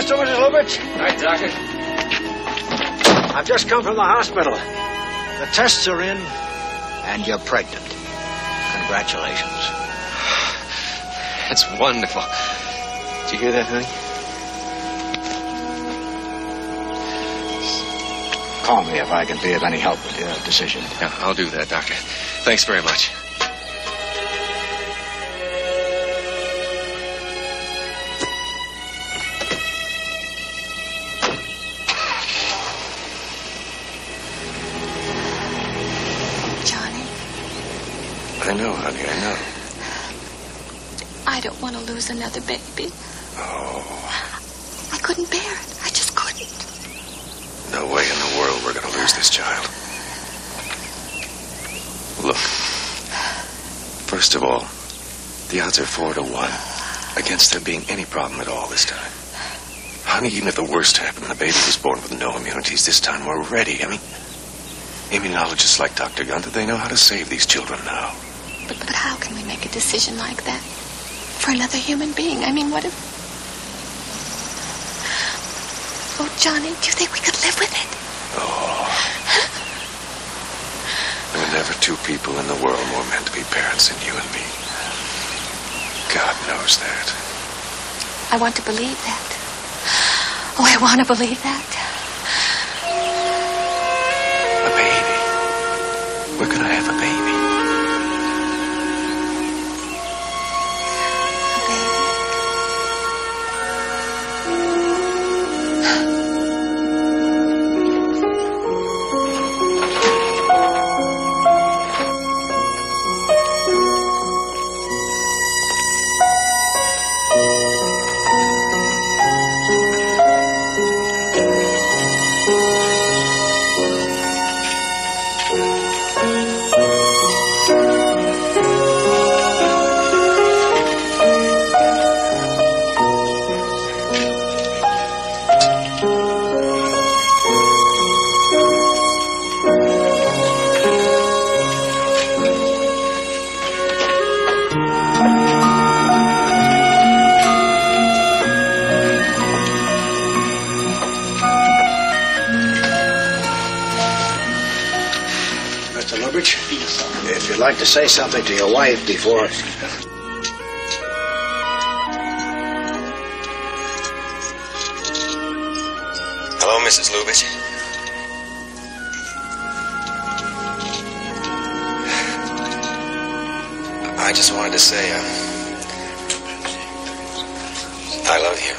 Mr. and Mrs. Lubitch? Night, Doctor. I've just come from the hospital. The tests are in, and you're pregnant. Congratulations. That's wonderful. Did you hear that, honey? Call me if I can be of any help with your decision. Yeah, I'll do that, Doctor. Thanks very much. I know, honey, I know. I don't want to lose another baby. Oh. I couldn't bear it. I just couldn't. No way in the world we're going to lose this child. Look. First of all, the odds are 4 to 1 against there being any problem at all this time. Honey, even if the worst happened, the baby was born with no immunities this time, we're ready. I mean, immunologists like Dr. Gunther, they know how to save these children now. But how can we make a decision like that for another human being? I mean, what if... Oh, Johnny, do you think we could live with it? Oh. There were never two people in the world more meant to be parents than you and me. God knows that. I want to believe that. Oh, I want to believe that. A baby. We're going to have a baby. To say something to your wife before... Hello, Mrs. Lubitch. I just wanted to say, I love you.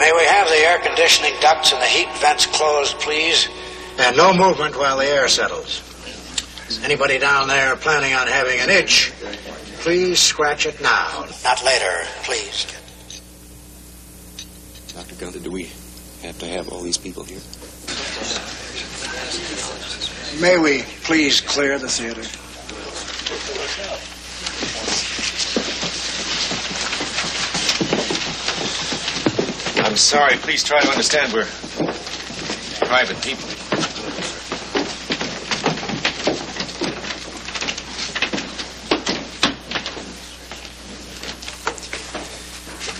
May we have the air conditioning ducts and the heat vents closed, please? And no movement while the air settles. Anybody down there planning on having an itch, please scratch it now. Not later, please. Dr. Gunther, do we have to have all these people here? May we please clear the theater? I'm sorry. Please try to understand. We're private people.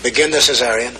Begin the cesarean.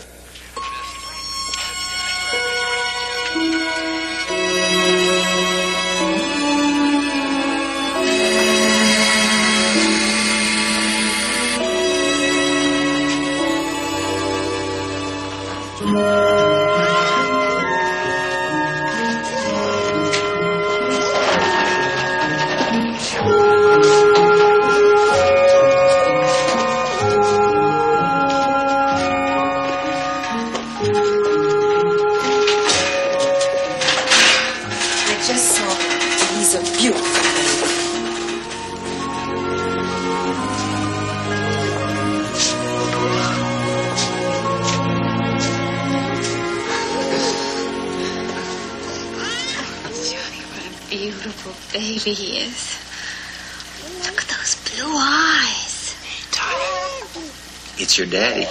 Your daddy. I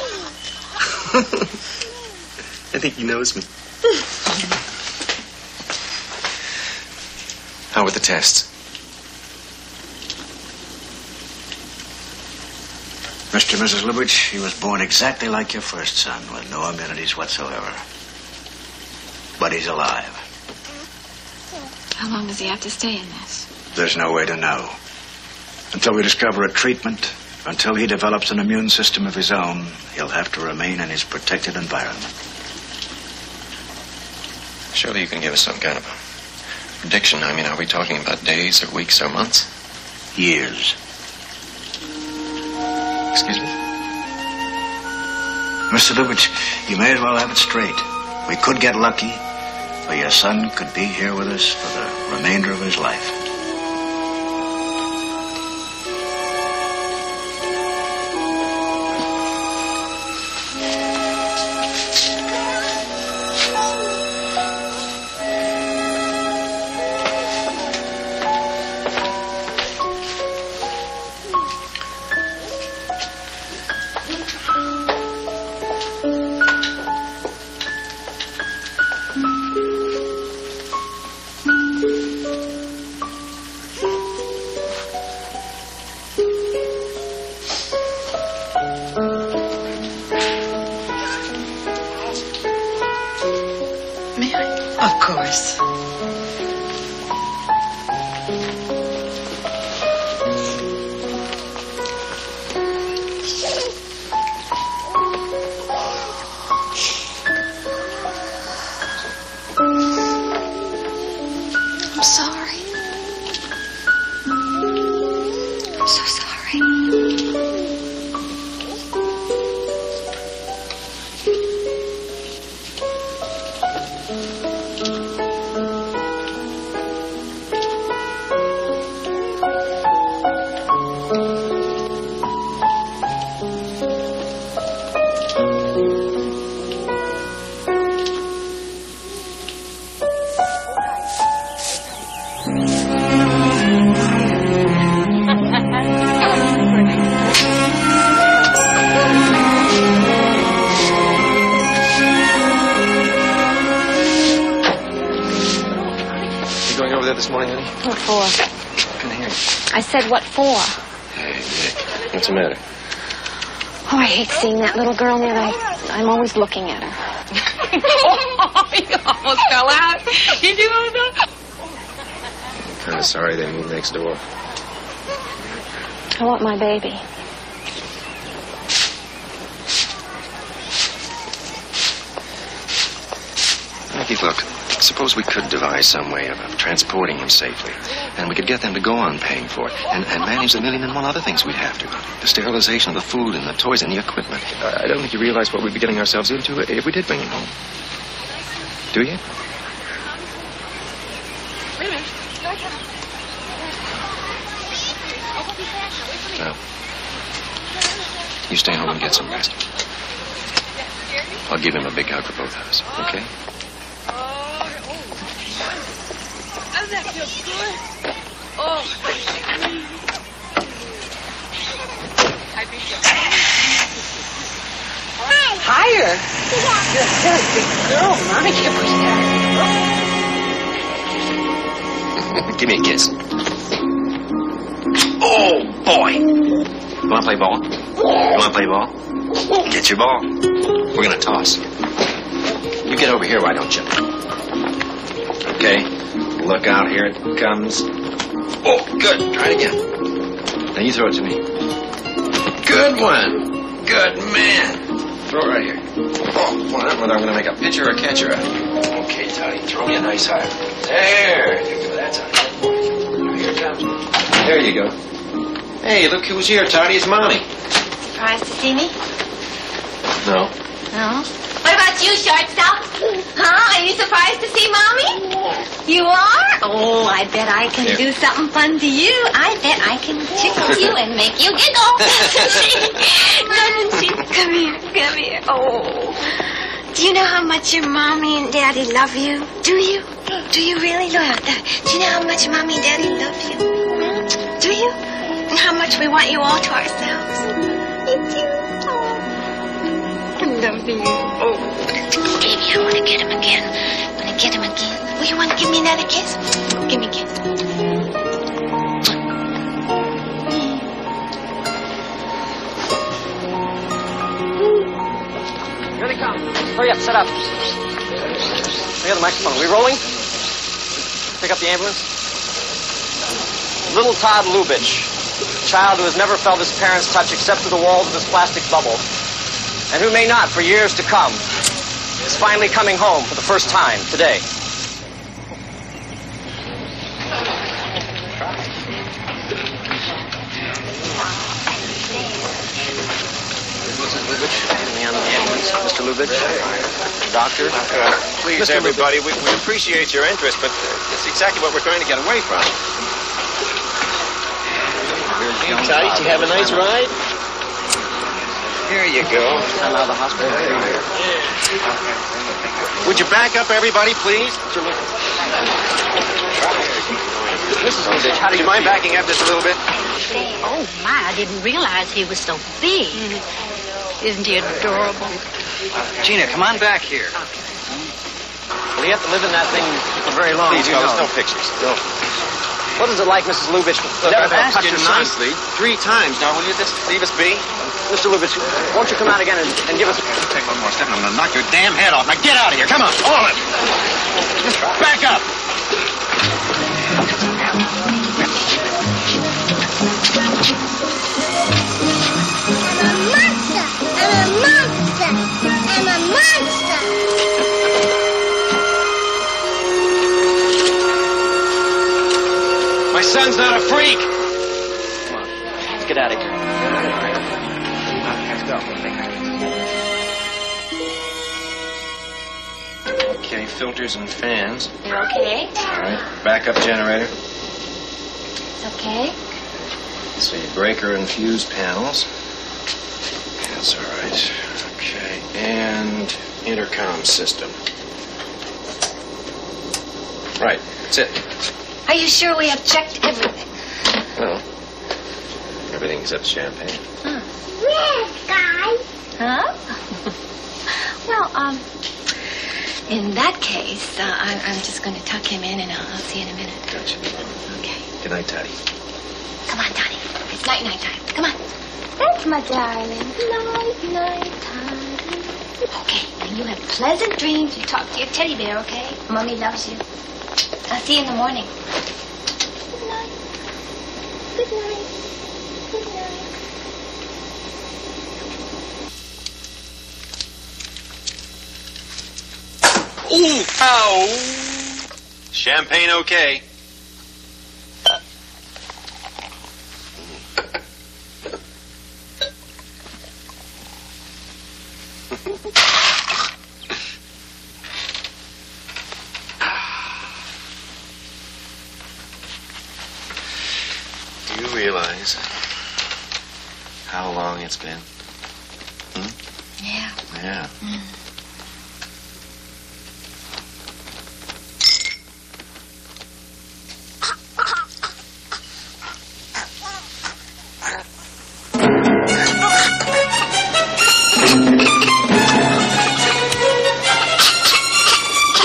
think he knows me. How were the tests? Mr. and Mrs. Lubitch, he was born exactly like your first son, with no amenities whatsoever. But he's alive. How long does he have to stay in this? There's no way to know. Until we discover a treatment, until he develops an immune system of his own, he'll have to remain in his protected environment. Surely you can give us some kind of a prediction. I mean, are we talking about days or weeks or months? Years. Excuse me? Mr. Lubitch, you may as well have it straight. We could get lucky, or your son could be here with us for the remainder of his life. What for? Hey, Nick. What's the matter? Oh, I hate seeing that little girl near that. I'm always looking at her. Oh, you almost fell out. You do that? I'm kind of sorry they moved next door. I want my baby. Nicky, look. Suppose we could devise some way of transporting him safely. And we could get them to go on paying for it and manage the million and one other things we'd have to. The sterilization of the food and the toys and the equipment. I don't think you realize what we'd be getting ourselves into if we did bring him home. Do you? Wait a minute. No. You stay home and get some rest. I'll give him a big hug for both of us, okay? Doesn't that feel good? Oh. I think you're higher. You're a very big girl, Mom. I can't push that. Give me a kiss. Oh, boy. You want to play ball? You want to play ball? Get your ball. We're going to toss. You get over here, why don't you? Okay. Look out, here it comes. Oh, good. Try it again. Now you throw it to me. Good one. Good man. Throw it right here. Oh, well, I don't know whether I'm going to make a pitcher or a catcher out of you. Okay, Toddy, throw me a nice high. There. You go. That's high. Now here it comes. There you go. Hey, look who's here, Toddy. It's Mommy. Surprised to see me? No. No? What about you, shortstop? Huh? Are you surprised to see Mommy? You are? Oh, I bet I can do something fun to you. I bet I can tickle you and make you giggle. Doesn't she? Come here, come here. Oh. Do you know how much your Mommy and Daddy love you? Do you? Do you really love that? Do you know how much Mommy and Daddy love you? Do you? And how much we want you all to ourselves? You do. Oh, baby, I want to get him again. I want to get him again. Will you want to give me another kiss? Give me a kiss. Here they come. Hurry up, set up. I got the microphone. Are we rolling? Pick up the ambulance. Little Todd Lubitch, a child who has never felt his parents' touch except through the walls of this plastic bubble, and who may not for years to come, is finally coming home for the first time today. Mr. Lubitch, doctor. Please, Mr. everybody, we appreciate your interest, but it's exactly what we're trying to get away from. Tight, you have a nice ride? Here you go. I'm out of the hospital. Would you back up, everybody, please? Mrs. Lubitch, how do you mind backing up just a little bit? Oh, my, I didn't realize he was so big. Isn't he adorable? Gina, come on back here. Well, you have to live in that thing for very long. Please, there's no pictures. No. What is it like, Mrs. Lubitch? Look, I've asked you nicely 3 times. Now, will you just leave us be? Mr. Lubitch, won't you come out again and give us... Take one more step and I'm going to knock your damn head off. Now, get out of here. Come on, all of you. Just back up. My son's not a freak. Come on, let's get out of here. Let's go. Okay, filters and fans. Okay. All right, backup generator. Okay. So your breaker and fuse panels. That's all right. Okay, and intercom system. Right, that's it. Are you sure we have checked everything? Well, everything except champagne. Yes, guys. Huh? Well, in that case, I'm just going to tuck him in, and I'll see you in a minute. Gotcha. Okay. Good night, Toddy. Come on, Toddy. It's night-night time. Come on. Thanks, my darling. Night-night time. Okay, and you have pleasant dreams. You talk to your teddy bear, okay? Mommy loves you. I'll see you in the morning. Good night. Good night. Good night. Ooh, ow. Champagne okay. How long it's been? Hmm? Yeah. Yeah.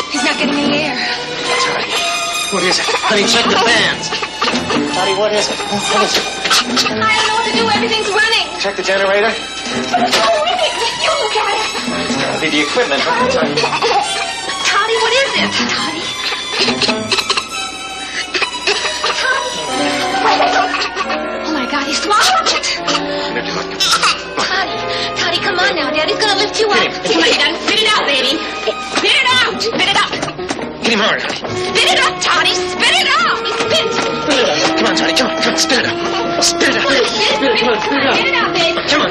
He's not getting any air. That's all right. What is it? Honey, check the fans. Buddy, what is it? What is it? I don't know what to do. Everything's running. Check the generator. But it's all running. You look at it. It's got to be the equipment. Toddy. Toddy, what is it? Toddy. Toddy. Oh, my God. He swallowed it. Toddy. Toddy, come on now. Daddy's going to lift you up. Come on, Dad. Spit it out, baby. Spit it out. Spit it up. Get him hard. Spit it up, Toddy. Spit it out. Spit. Come on, Toddy. Come on. Come on. Spit it up. Spit it up. Come on, babe. Come on.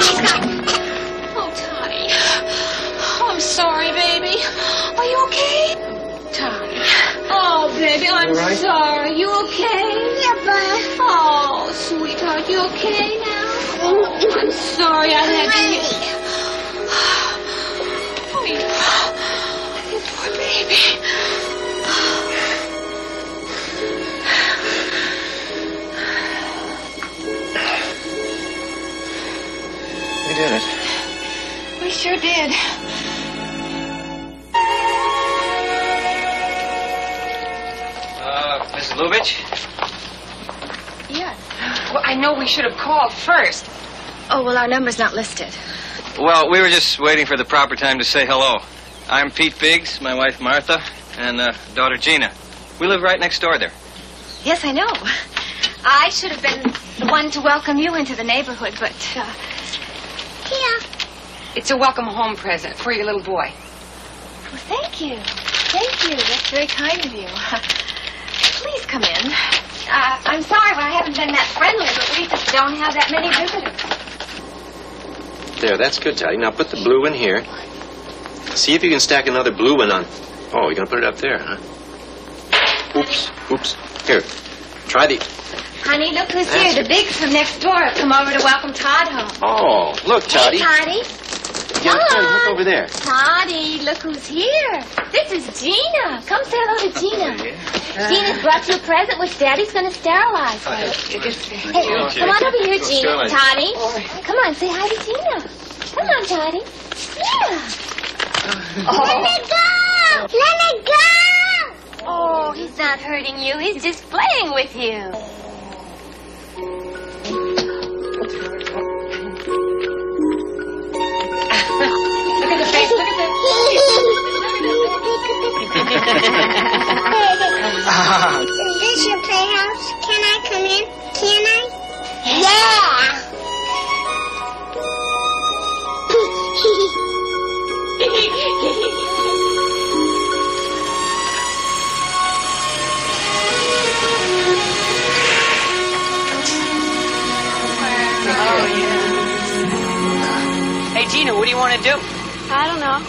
Oh, Toddy. I'm sorry, baby. Are you okay? Toddy. Oh, baby, I'm sorry. You okay? Yeah, Bud. Oh, sweetheart, you okay now? Oh, I'm sorry I had to hit you. Oh, you poor baby. We did it. We sure did. Mrs. Lubitch? Yes. Well, I know we should have called first. Oh, well, our number's not listed. Well, we were just waiting for the proper time to say hello. I'm Pete Biggs, my wife Martha, and daughter Gina. We live right next door there. Yes, I know. I should have been the one to welcome you into the neighborhood, but... yeah. It's a welcome home present for your little boy. Well, thank you. Thank you. That's very kind of you. Please come in. I'm sorry, but I haven't been that friendly, but we just don't have that many visitors. There, that's good, Teddy. Now put the blue in here. See if you can stack another blue one on. Oh, you're going to put it up there, huh? Oops. Oops. Here. Try the... Honey, look who's that's here. The Biggs from next door have come over to welcome Todd home. Oh, look, Toddy. Hey, Toddy. Todd. Todd, look over there. Toddy, look who's here. This is Gina. Come say hello to Gina. Oh, yeah. Gina's brought you a present which Daddy's going to sterilize. Oh, hey, come on over here, Gina. Toddy. Come on, say hi to Gina. Come on, Toddy. Yeah. Oh. Let it go. Let it go. Oh, he's not hurting you. He's just playing with you. Look at the face, look at the... Is this your playhouse? Can I come in? Can I? Yeah! Oh, yeah. Hey, Gina, what do you want to do? I don't know.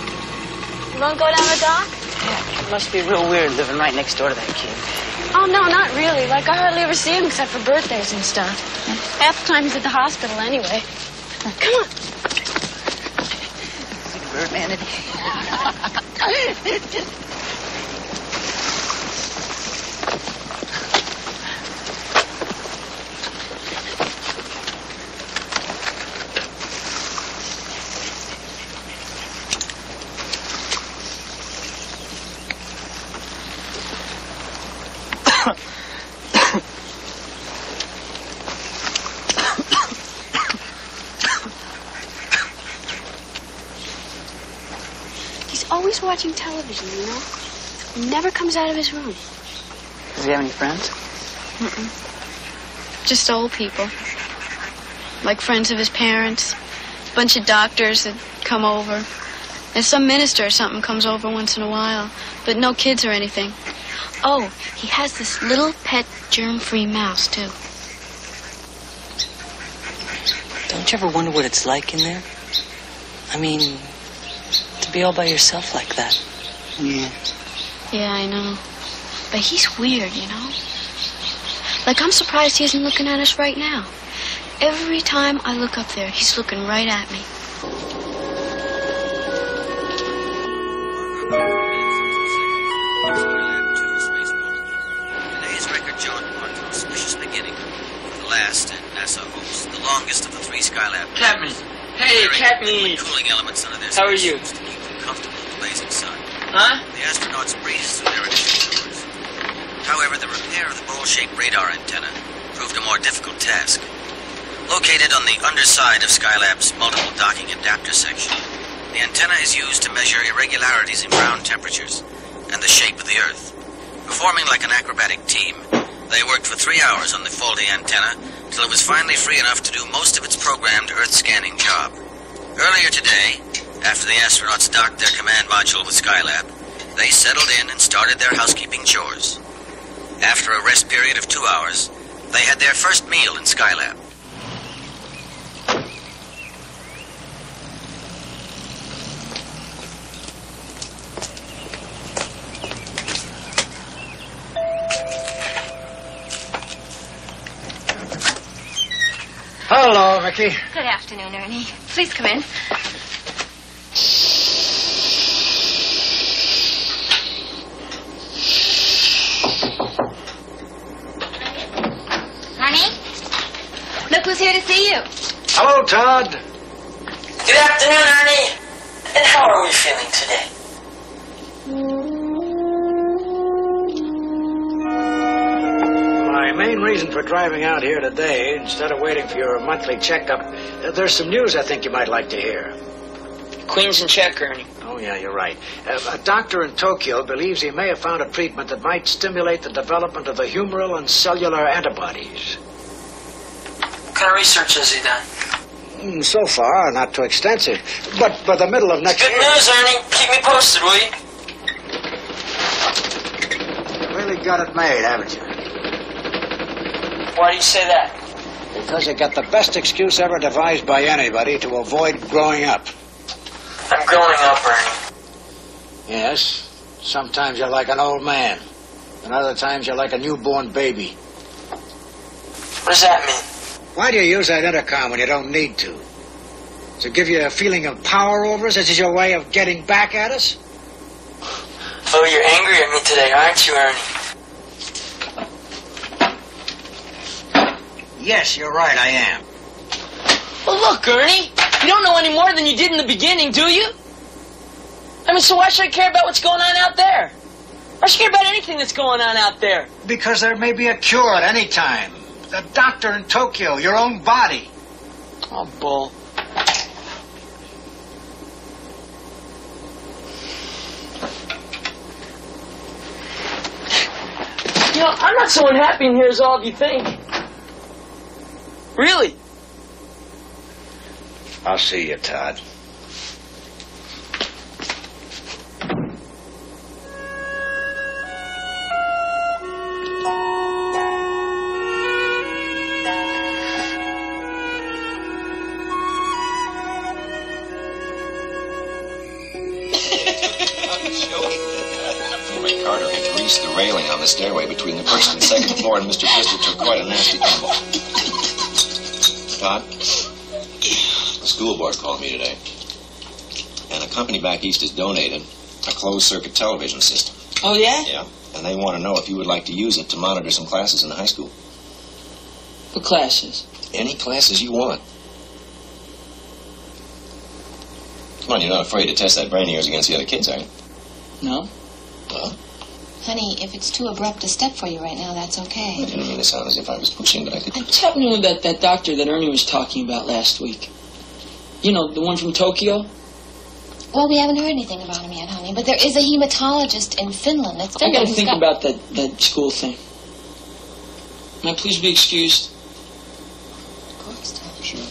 You want to go down the dock? Yeah, it must be real weird living right next door to that kid. Oh, no, not really. Like, I hardly ever see him except for birthdays and stuff. Yeah. Half the time he's at the hospital anyway. Come on. It's like a bird man. Watching television, you know? He never comes out of his room. Does he have any friends? Mm-mm. Just old people. Like friends of his parents. A bunch of doctors that come over. And some minister or something comes over once in a while. But no kids or anything. Oh, he has this little pet germ-free mouse, too. Don't you ever wonder what it's like in there? I mean... be all by yourself like that. Yeah. Yeah, I know. But he's weird, you know? Like, I'm surprised he isn't looking at us right now. Every time I look up there, he's looking right at me. Today's record John marked an auspicious beginning. The last, and NASA hopes, the longest of the three Skylab... Captain! Hey, Captain! ...cooling elements under their... How are you? Blazing sun. Huh? The astronauts breezed through their initial tours. However, the repair of the bowl-shaped radar antenna proved a more difficult task. Located on the underside of Skylab's multiple docking adapter section, the antenna is used to measure irregularities in ground temperatures and the shape of the Earth. Performing like an acrobatic team, they worked for 3 hours on the faulty antenna till it was finally free enough to do most of its programmed Earth-scanning job. Earlier today, after the astronauts docked their command module with Skylab, they settled in and started their housekeeping chores. After a rest period of 2 hours, they had their first meal in Skylab. Hello, Ricky. Good afternoon, Ernie. Please come in. Here to see you. Hello, Todd. Good afternoon, Ernie. And how are we feeling today? My main reason for driving out here today, instead of waiting for your monthly checkup, there's some news I think you might like to hear. Queen's in check, Ernie. Oh, yeah, you're right. A doctor in Tokyo believes he may have found a treatment that might stimulate the development of the humoral and cellular antibodies. What kind of research has he done? So far, not too extensive. But by the middle of next year... Good news, Ernie. Keep me posted, will you? You really got it made, haven't you? Why do you say that? Because you got the best excuse ever devised by anybody to avoid growing up. I'm growing up, Ernie. Yes. Sometimes you're like an old man. And other times you're like a newborn baby. What does that mean? Why do you use that intercom when you don't need to? To give you a feeling of power over us? This is your way of getting back at us? Oh, you're angry at me today, aren't you, Ernie? Yes, you're right, I am. Well, look, Ernie, you don't know any more than you did in the beginning, do you? I mean, so why should I care about what's going on out there? Why should I care about anything that's going on out there? Because there may be a cure at any time. The doctor in Tokyo, your own body. Oh, bull. You know, I'm not so unhappy in here as all of you think. Really. I'll see you, Todd. The railing on the stairway between the first and second floor, and Mr. Brewster took quite a nasty tumble. Todd, the school board called me today, and a company back east has donated a closed-circuit television system. Oh, yeah? Yeah, and they want to know if you would like to use it to monitor some classes in the high school. What classes? Any classes you want. Come on, you're not afraid to test that brain of yours against the other kids, are you? No. Well... Honey, if it's too abrupt a step for you right now, that's okay. I didn't mean to sound as if I was pushing, but I could... What's happening with that doctor that Ernie was talking about last week? You know, the one from Tokyo? Well, we haven't heard anything about him yet, honey, but there is a hematologist in Finland. That's Finland. I gotta think about that school thing. May I please be excused? Of course, Tom. Sure.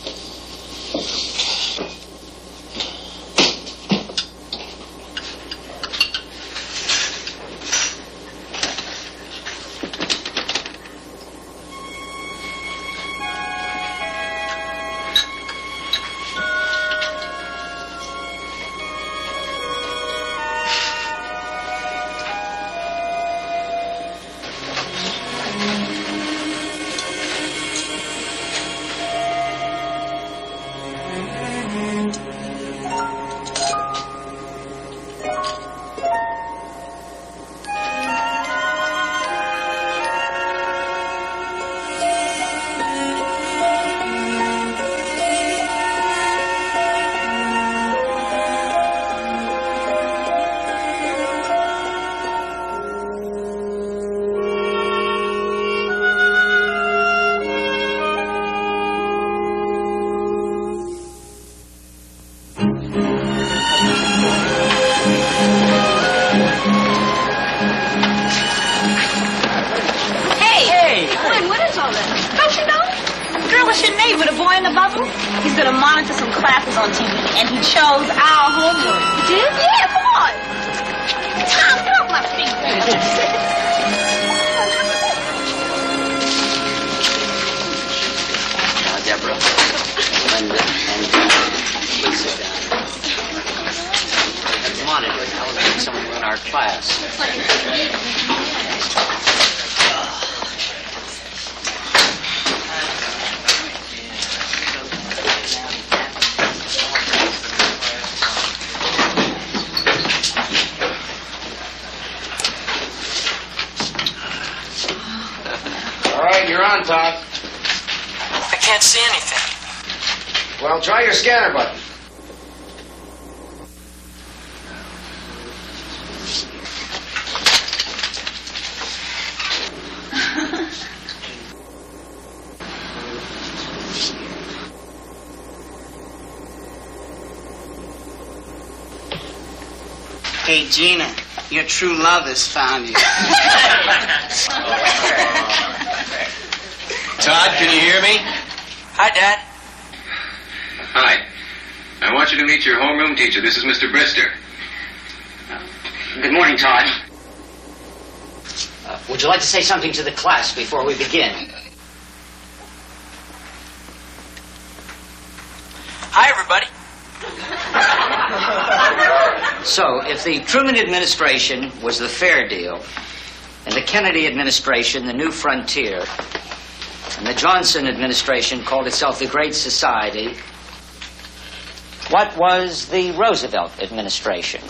Hey, Gina, your true love has found you. Todd, can you hear me? Hi, Dad. Hi. I want you to meet your homeroom teacher. This is Mr. Brister. Good morning, Todd. Would you like to say something to the class before we begin? Hi, everybody. So, if the Truman administration was the Fair Deal, and the Kennedy administration the New Frontier, and the Johnson administration called itself the Great Society, what was the Roosevelt administration?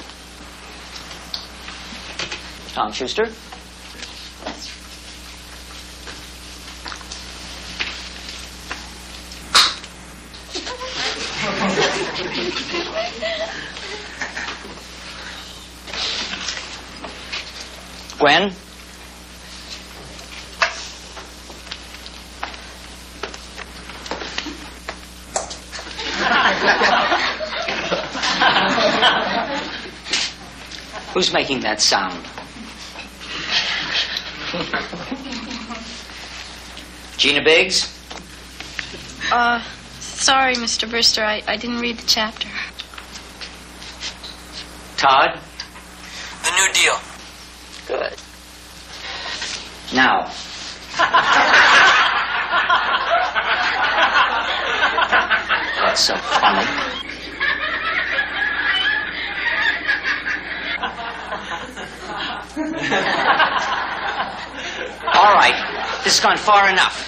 Tom Schuster? Gwen? Who's making that sound? Gina Biggs? Sorry, Mr. Brewster, I didn't read the chapter. Todd? The New Deal. Good. Now. That's so funny. All right. This has gone far enough.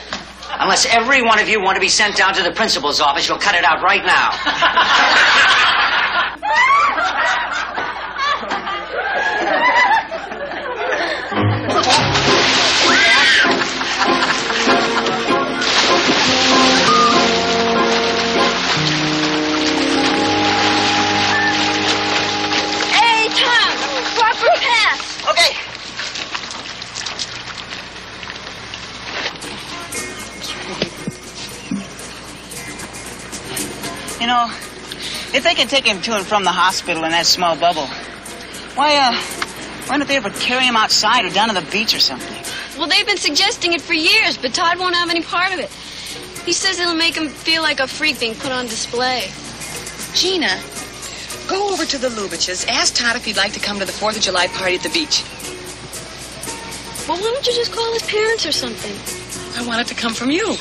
Unless every one of you want to be sent down to the principal's office, you'll cut it out right now. You know, if they can take him to and from the hospital in that small bubble, why don't they ever carry him outside or down to the beach or something? Well, they've been suggesting it for years, but Todd won't have any part of it. He says it'll make him feel like a freak being put on display. Gina, go over to the Lubitches, ask Todd if he'd like to come to the 4th of July party at the beach. Well, why don't you just call his parents or something? I want it to come from you.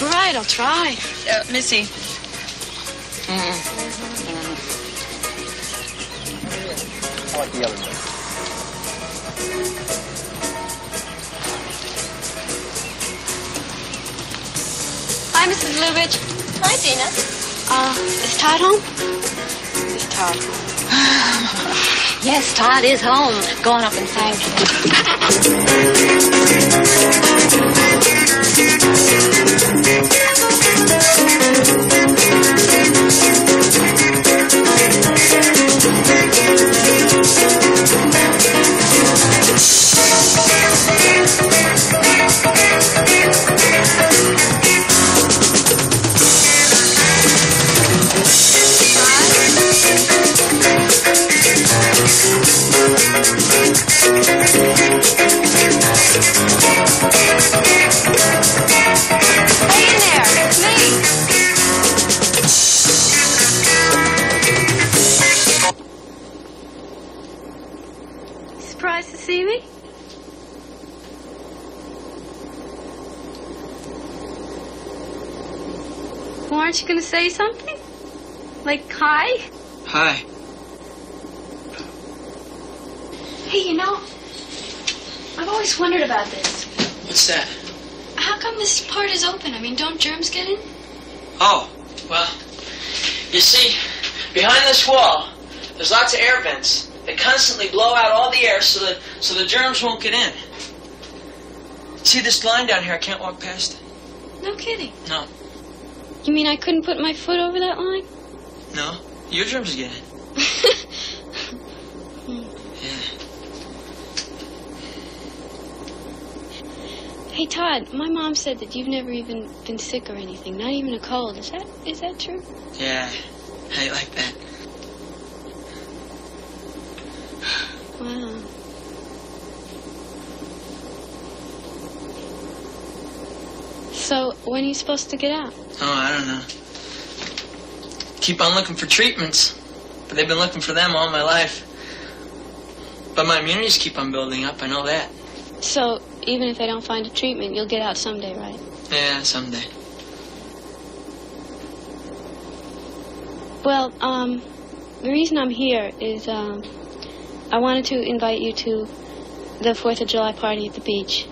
All right, I'll try. Missy. I like the other one. Hi, Mrs. Lubitch. Hi, Gina. Is Todd home? Is Todd home? Yes, Todd is home. Going up inside. Aren't you going to say something? Like, hi? Hi. Hey, you know, I've always wondered about this. What's that? How come this part is open? I mean, don't germs get in? Oh, well, you see, behind this wall, there's lots of air vents that constantly blow out all the air so the germs won't get in. See this line down here? I can't walk past it. No kidding. No. You mean I couldn't put my foot over that line? No, your germs get in. Yeah. Hey, Todd, my mom said that you've never even been sick or anything, not even a cold. Is that true? Yeah, how do you like that? So, when are you supposed to get out? Oh, I don't know. Keep on looking for treatments. But they've been looking for them all my life. But my immunities keep on building up, I know that. So, even if they don't find a treatment, you'll get out someday, right? Yeah, someday. Well, the reason I'm here is, I wanted to invite you to the 4th of July party at the beach.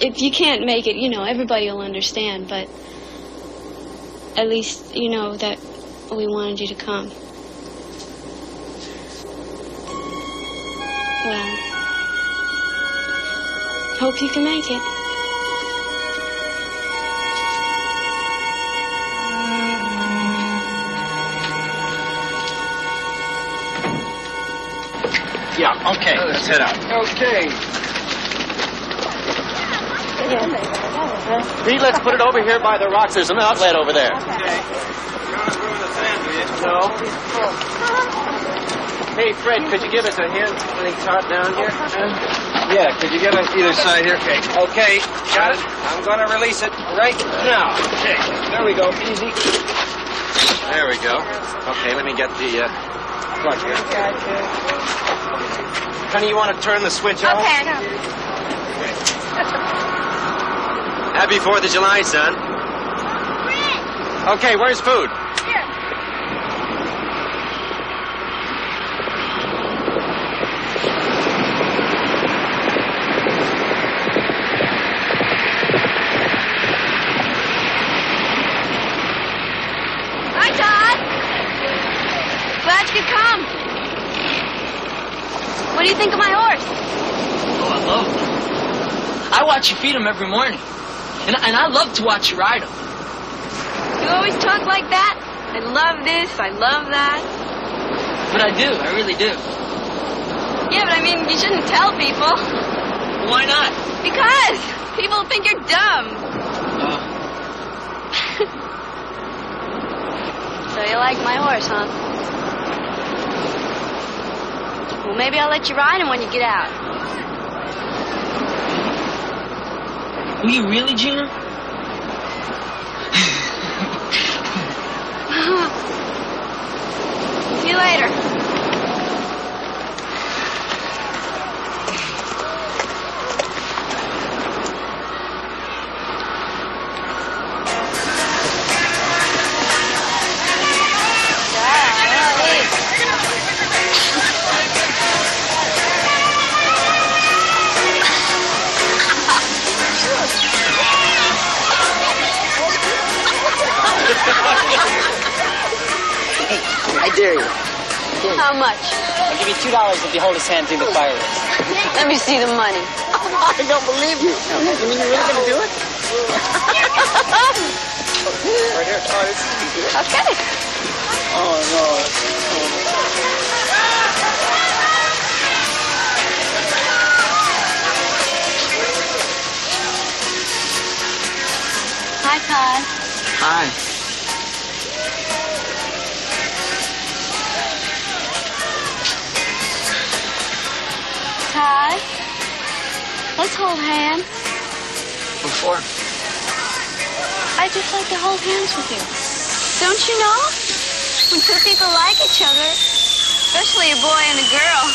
If you can't make it, you know, everybody will understand, but at least you know that we wanted you to come. Well, hope you can make it. Yeah, okay, let's head out. Okay. Pete, let's put it over here by the rocks. There's an outlet over there. Okay. You want to ruin the sand, do you? No. Hey, Fred, could you give us a hand putting Todd down here? Yeah, could you get on either side here? Okay. Okay, got it. I'm going to release it right now. Okay. There we go. Easy. There we go. Okay, let me get the plug here. Honey, you want to turn the switch off? Okay, I know. Happy 4th of July, son. Okay, where's food? Here. Hi, Todd. Glad you could come. What do you think of my horse? Oh, I love him. I watch you feed him every morning. And I love to watch you ride them. You always talk like that. I love this, I love that. But I do, I really do. Yeah, but I mean, you shouldn't tell people. Why not? Because people think you're dumb. Oh. So you like my horse, huh? Well, maybe I'll let you ride him when you get out. Will you really, Gina? See you later. How much? I'll give you $2 if you hold his hand through the fireworks. Let me see the money. I don't believe you. You mean you're really going to do it? Right here. Oh, this is easy. Okay. Oh, no. Hi, Todd. Hi. Todd, let's hold hands. What for? I just like to hold hands with you. Don't you know? When two people like each other, especially a boy and a girl,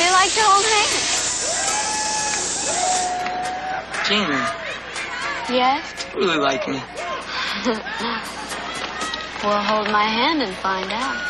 they like to hold hands. Gina. Yes? Really like me. Well, hold my hand and find out.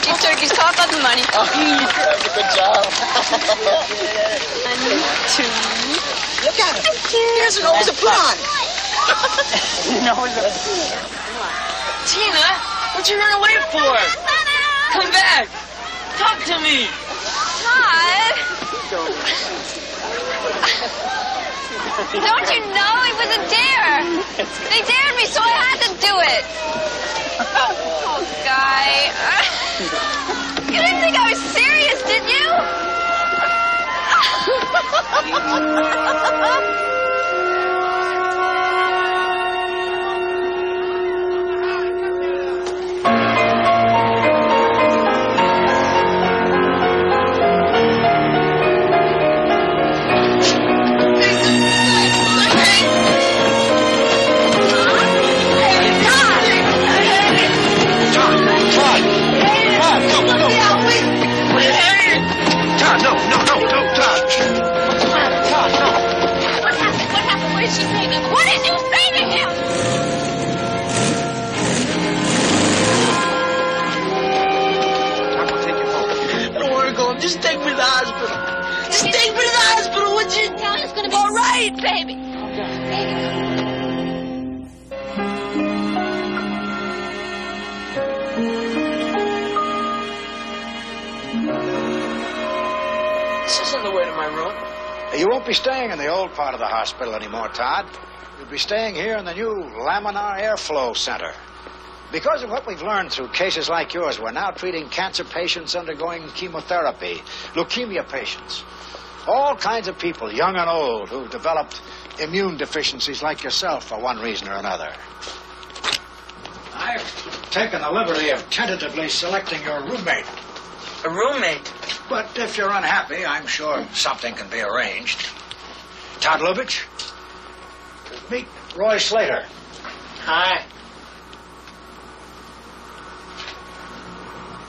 magic turkeys talk on the money. Oh, good job. And two. Look at him. He doesn't know it's a prawn. No, Tina, what you run away for? Come back. Talk to me. Todd. Don't you know it was a dare? They dared me, so I had to do it. Oh, guy. You didn't think I was serious, did you? Just take me to the hospital. Just take me to the hospital, would you? It's gonna be all right, baby. This isn't the way to my room. You won't be staying in the old part of the hospital anymore, Todd. You'll be staying here in the new laminar airflow center. Because of what we've learned through cases like yours, we're now treating cancer patients undergoing chemotherapy, leukemia patients, all kinds of people, young and old, who've developed immune deficiencies like yourself for one reason or another. I've taken the liberty of tentatively selecting your roommate. A roommate? But if you're unhappy, I'm sure something can be arranged. Todd Lubitch, meet Roy Slater. Hi.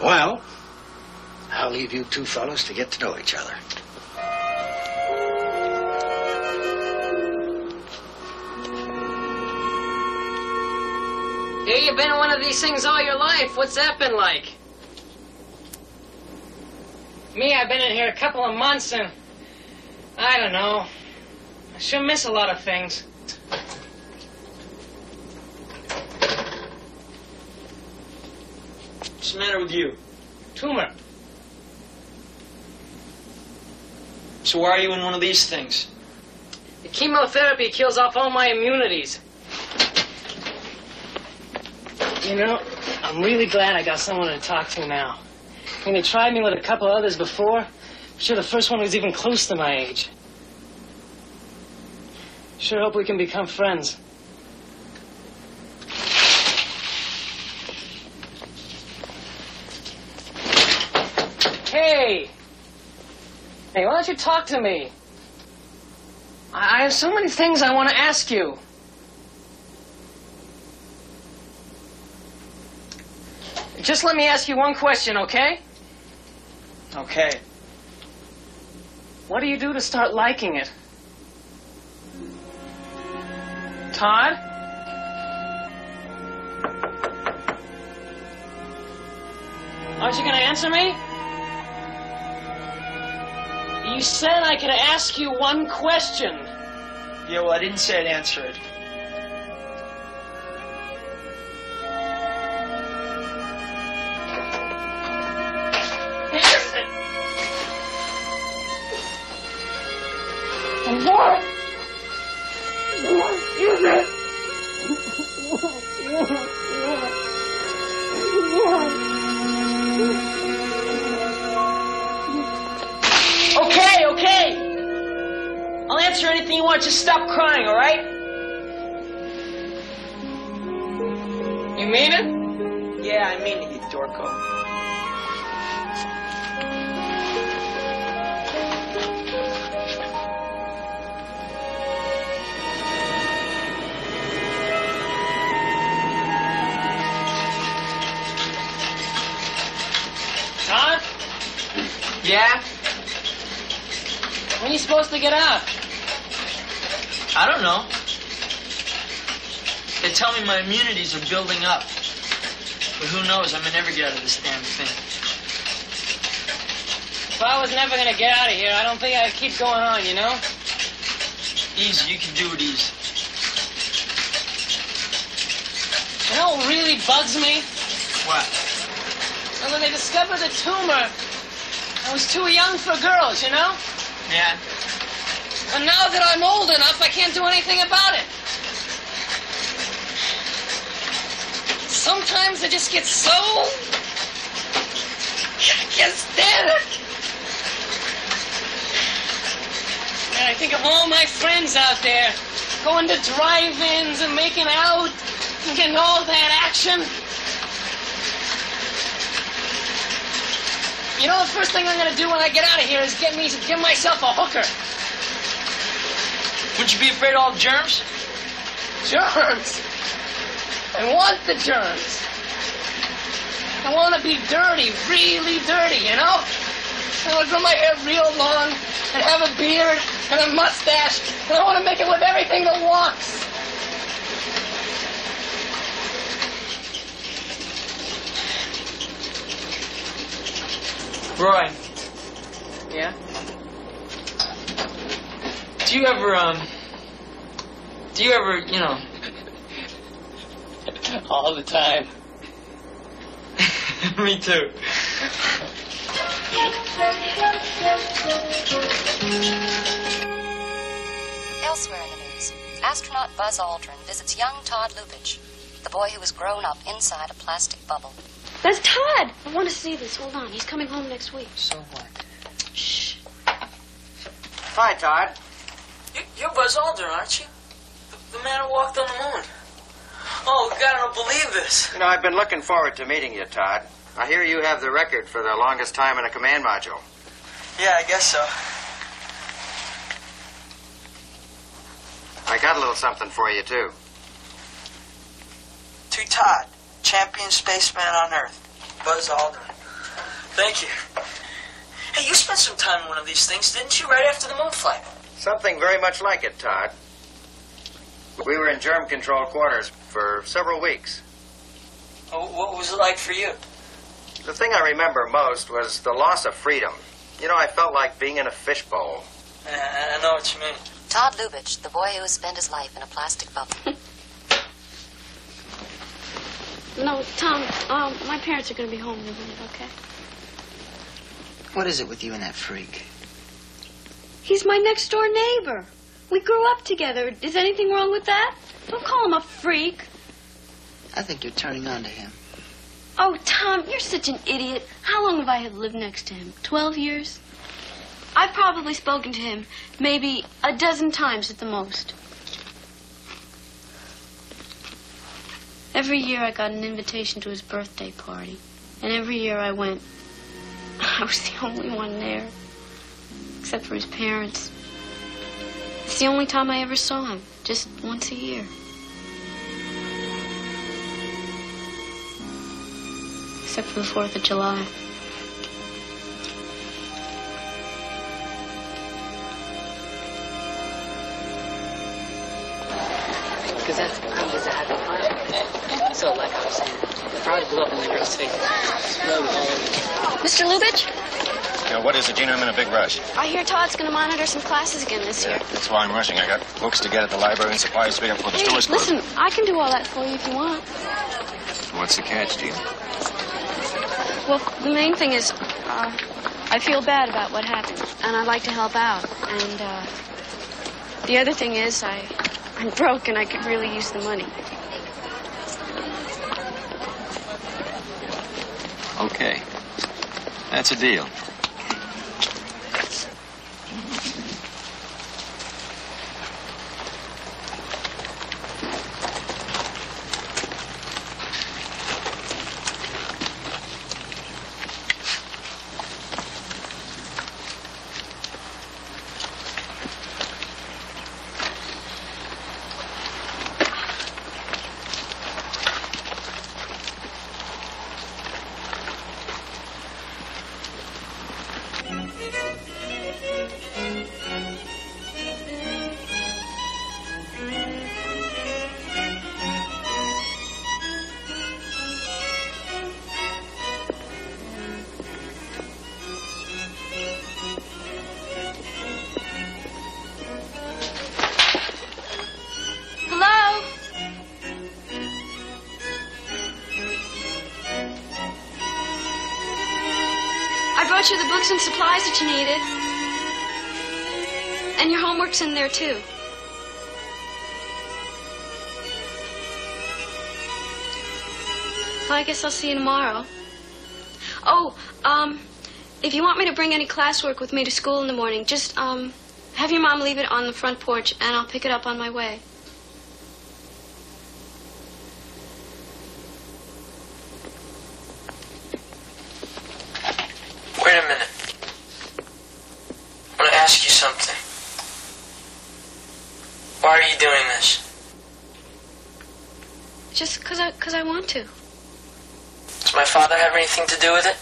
Well, I'll leave you two fellows to get to know each other. Here you've been in one of these things all your life. What's that been like? Me, I've been in here a couple of months and I don't know. I sure miss a lot of things. What's the matter with you? Tumor. So why are you in one of these things? The chemotherapy kills off all my immunities. You know, I'm really glad I got someone to talk to now. When they tried me with a couple others before, I'm sure the first one was even close to my age. Sure hope we can become friends. Hey, why don't you talk to me? I have so many things I want to ask you. Just let me ask you one question, okay? Okay. What do you do to start liking it? Todd? Aren't you going to answer me? You said I could ask you one question. Yeah, well, I didn't say I'd answer it. Just stop crying, all right? You mean it? Yeah, I mean it, you dorko. Huh? Yeah? When are you supposed to get out? I don't know. They tell me my immunities are building up. But who knows? I may never get out of this damn thing. If I was never going to get out of here, I don't think I'd keep going on, you know? Easy. You can do it easy. You know what really bugs me? What? When they discovered the tumor, I was too young for girls, you know? Yeah. And now that I'm old enough, I can't do anything about it. Sometimes I just get so... I can't stand it. And I think of all my friends out there going to drive-ins and making out and getting all that action. You know, the first thing I'm going to do when I get out of here is give myself a hooker. Wouldn't you be afraid of all the germs? Germs? I want the germs. I want to be dirty, really dirty, you know? I want to grow my hair real long and have a beard and a mustache, and I want to make it with everything that walks. Roy. Yeah? Do you ever, you know... All the time. Me too. Elsewhere in the news, astronaut Buzz Aldrin visits young Todd Lubitch, the boy who was grown up inside a plastic bubble. That's Todd. I want to see this. Hold on. He's coming home next week. So what? Shh. Hi, Todd. You're Buzz Aldrin, aren't you? The man who walked on the moon. Oh, God, I don't believe this. You know, I've been looking forward to meeting you, Todd. I hear you have the record for the longest time in a command module. Yeah, I guess so. I got a little something for you, too. To Todd. Champion spaceman on Earth, Buzz Aldrin. Thank you. Hey, you spent some time in one of these things, didn't you, right after the moon flight? Something very much like it, Todd. We were in germ-controlled quarters for several weeks. Oh, what was it like for you? The thing I remember most was the loss of freedom. You know, I felt like being in a fishbowl. Yeah, I know what you mean. Todd Lubitch, the boy who has spent his life in a plastic bubble. No, Tom, my parents are going to be home with me, okay? What is it with you and that freak? He's my next-door neighbor. We grew up together. Is anything wrong with that? Don't call him a freak. I think you're turning on to him. Oh, Tom, you're such an idiot. How long have I lived next to him? 12 years? I've probably spoken to him maybe a dozen times at the most. Every year I got an invitation to his birthday party, and every year I went. I was the only one there, except for his parents. It's the only time I ever saw him, just once a year. Except for the 4th of July. Because that's the thing, is a happy planet. So, like I was saying, the probably blew up in the girls' faces. Mr. Lubitch? Yeah, what is it, Gina? I'm in a big rush. I hear Todd's going to monitor some classes again this year. That's why I'm rushing. I got books to get at the library and supplies to pick up for the stores. Listen, group. I can do all that for you if you want. What's the catch, Gina? Well, the main thing is, I feel bad about what happened, and I'd like to help out. And the other thing is, I'm broke, and I could really use the money. Okay. That's a deal. much of the books and supplies that you needed. And your homework's in there, too. Well, I guess I'll see you tomorrow. Oh, if you want me to bring any classwork with me to school in the morning, just, have your mom leave it on the front porch, and I'll pick it up on my way. Wait a minute. I want to ask you something. Why are you doing this? Just because I want to. Does my father have anything to do with it?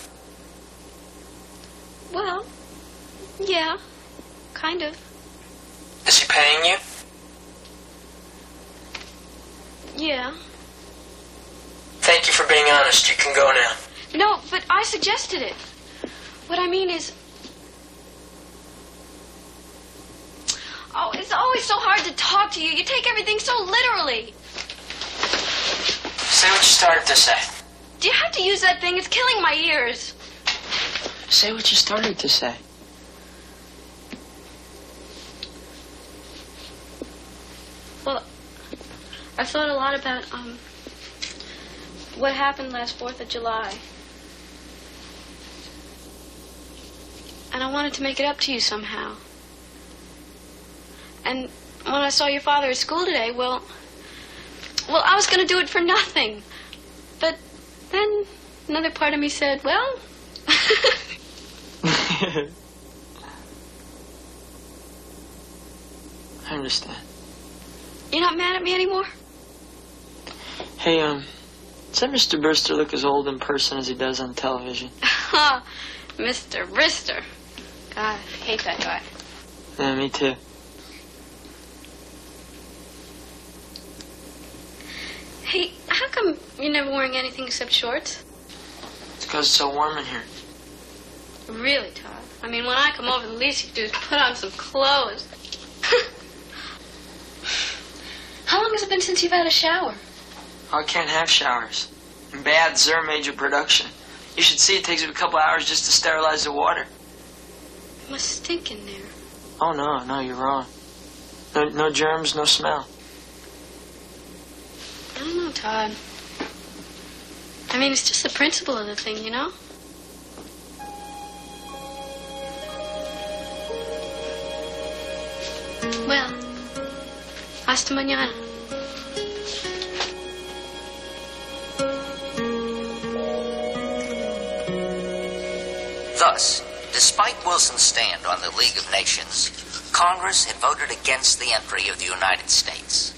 Well, yeah, kind of. Is he paying you? Yeah. Thank you for being honest. You can go now. No, but I suggested it. What I mean is... Oh, it's always so hard to talk to you. You take everything so literally. Say what you started to say. Do you have to use that thing? It's killing my ears. Say what you started to say. Well, I thought a lot about, what happened last 4th of July. And I wanted to make it up to you somehow. And when I saw your father at school today, well, I was going to do it for nothing. But then another part of me said, well... I understand. You're not mad at me anymore? Hey, does that Mr. Brewster look as old in person as he does on television? Mr. Brister. God, I hate that guy. Yeah, me too. Hey, how come you're never wearing anything except shorts? It's because it's so warm in here. Really, Todd? I mean, when I come over, the least you can do is put on some clothes. How long has it been since you've had a shower? Oh, I can't have showers. And baths are a major production. You should see it takes a couple hours just to sterilize the water. It must stink in there. Oh, no, you're wrong. No germs, no smell. I don't know, Todd. I mean, it's just the principle of the thing, you know? Well, hasta mañana. Thus, despite Wilson's stand on the League of Nations, Congress had voted against the entry of the United States.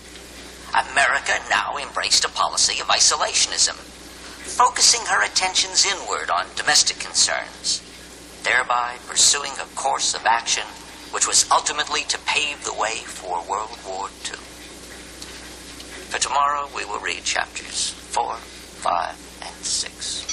America now embraced a policy of isolationism, focusing her attentions inward on domestic concerns, thereby pursuing a course of action which was ultimately to pave the way for World War II. For tomorrow, we will read chapters 4, 5, and 6.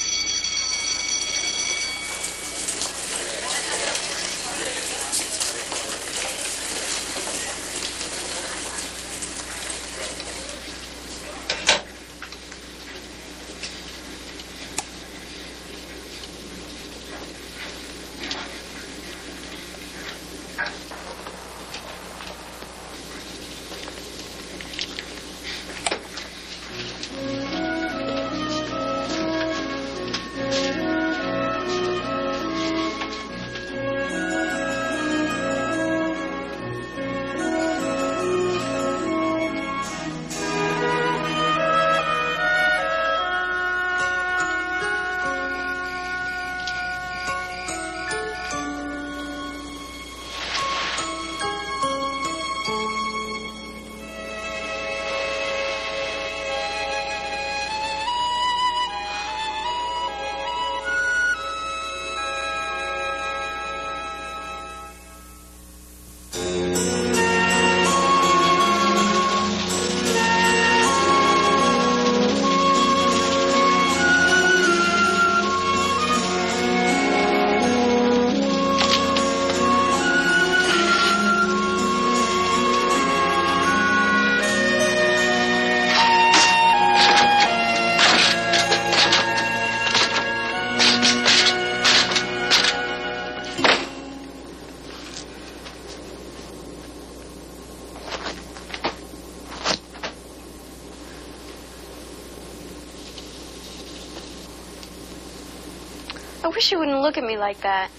I wish you wouldn't look at me like that.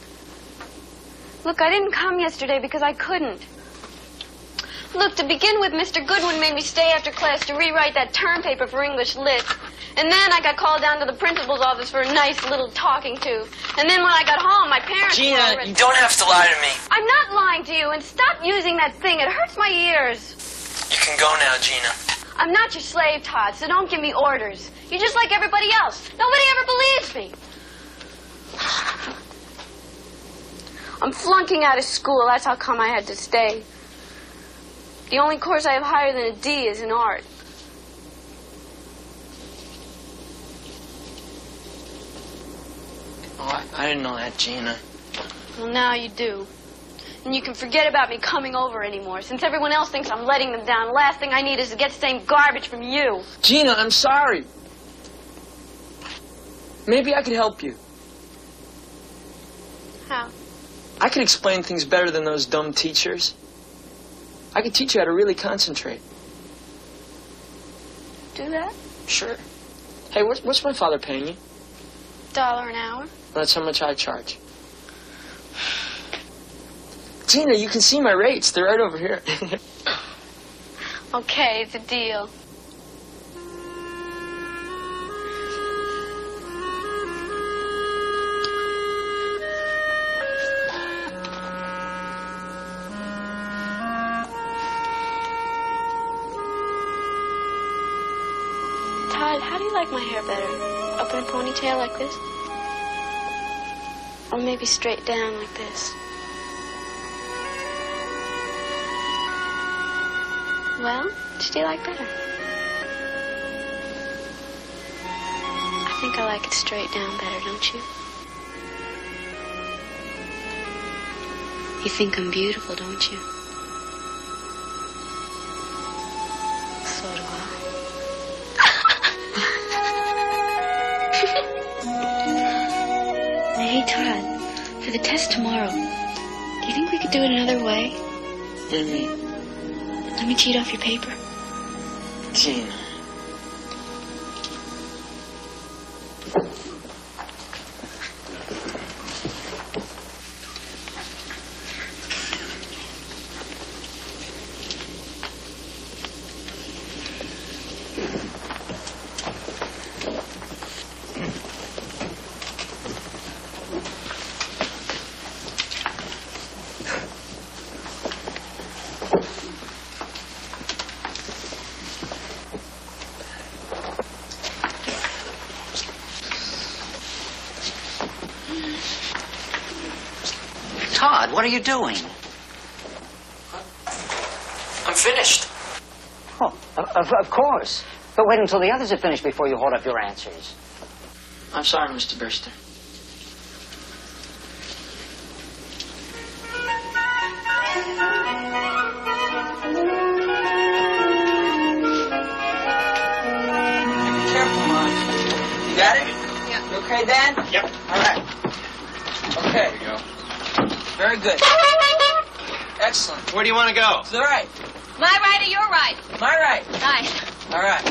Look, I didn't come yesterday because I couldn't. Look, to begin with, Mr. Goodwin made me stay after class to rewrite that term paper for English Lit. And then I got called down to the principal's office for a nice little talking to. And then when I got home, my parents... Gina, you don't have to lie to me. I'm not lying to you, and stop using that thing. It hurts my ears. You can go now, Gina. I'm not your slave, Todd, so don't give me orders. You're just like everybody else. Nobody ever believes me. I'm flunking out of school. That's how come I had to stay. The only course I have higher than a D is in art. Oh, I didn't know that, Gina. Well, now you do. And you can forget about me coming over anymore. Since everyone else thinks I'm letting them down, the last thing I need is to get the same garbage from you. Gina, I'm sorry. Maybe I could help you. How? I can explain things better than those dumb teachers. I can teach you how to really concentrate. Do that? Sure. Hey, what's my father paying you? $1 an hour. That's how much I charge. Gina, you can see my rates. They're right over here. Okay, it's a deal. Todd, how do you like my hair better? Up in a ponytail like this? Or maybe straight down like this? Well, what do you like better? I think I like it straight down better, don't you? You think I'm beautiful, don't you? So do I. Hey, Todd, for the test tomorrow, do you think we could do it another way? Mm-hmm. Let me cheat off your paper. Gina. Todd, what are you doing? I'm finished. Oh, of course. But wait until the others are finished before you hold up your answers. I'm sorry, Mr. Brewster. Be careful, Mom. You got it? Yeah. You okay, Dan? Yep. All right. Okay. There you go. Very good. Excellent. Where do you want to go? To the right. My right or your right? My right. Nice. All right.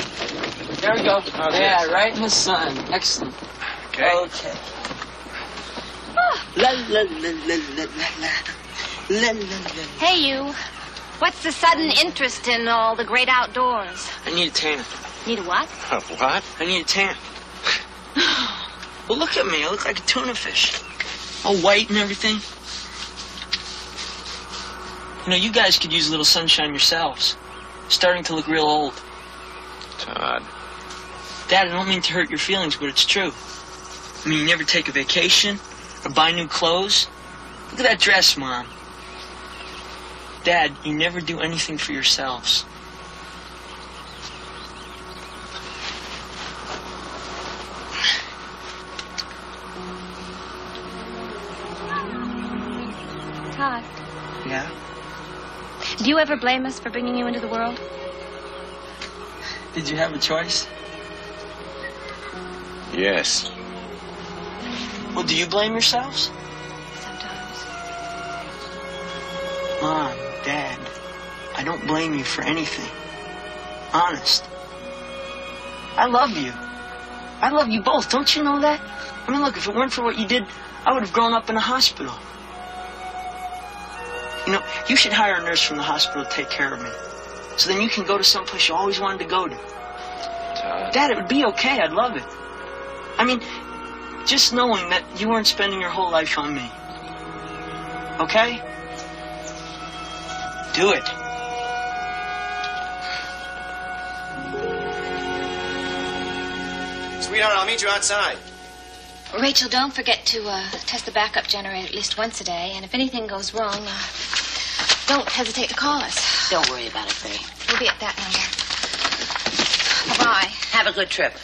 There we go. Okay. Yeah, right in the sun. Excellent. Okay. Okay. La, la, la, la, la, la. La, la, la. Hey, you. What's the sudden interest in all the great outdoors? I need a tan. Need a what? A what? I need a tan. Well, look at me. I look like a tuna fish. All white and everything. You know, you guys could use a little sunshine yourselves. Starting to look real old. Todd. Dad, I don't mean to hurt your feelings, but it's true. I mean, you never take a vacation or buy new clothes. Look at that dress, Mom. Dad, you never do anything for yourselves. Todd. Yeah? Do you ever blame us for bringing you into the world? Did you have a choice? Yes. Well, do you blame yourselves? Sometimes. Mom, Dad, I don't blame you for anything. Honest. I love you. I love you both. Don't you know that? I mean, look, if it weren't for what you did, I would have grown up in a hospital. You know, you should hire a nurse from the hospital to take care of me. So then you can go to someplace you always wanted to go to. Dad, it would be okay. I'd love it. I mean, just knowing that you weren't spending your whole life on me. Okay? Do it. Sweetheart, I'll meet you outside. Rachel, don't forget to test the backup generator at least once a day. And if anything goes wrong, don't hesitate to call us. Don't worry about it, Ray. We'll be at that number. Bye-bye. Have a good trip.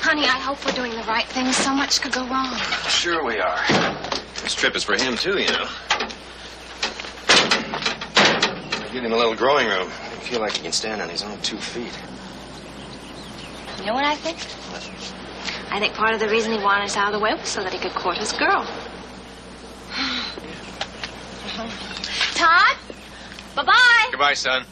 Honey, I hope we're doing the right thing. So much could go wrong. Sure we are. This trip is for him, too, you know. Give him a little growing room. I feel like he can stand on his own 2 feet. You know what I think? What? I think part of the reason he wanted us out of the way was so that he could court his girl. Todd? Bye-bye. Goodbye, son.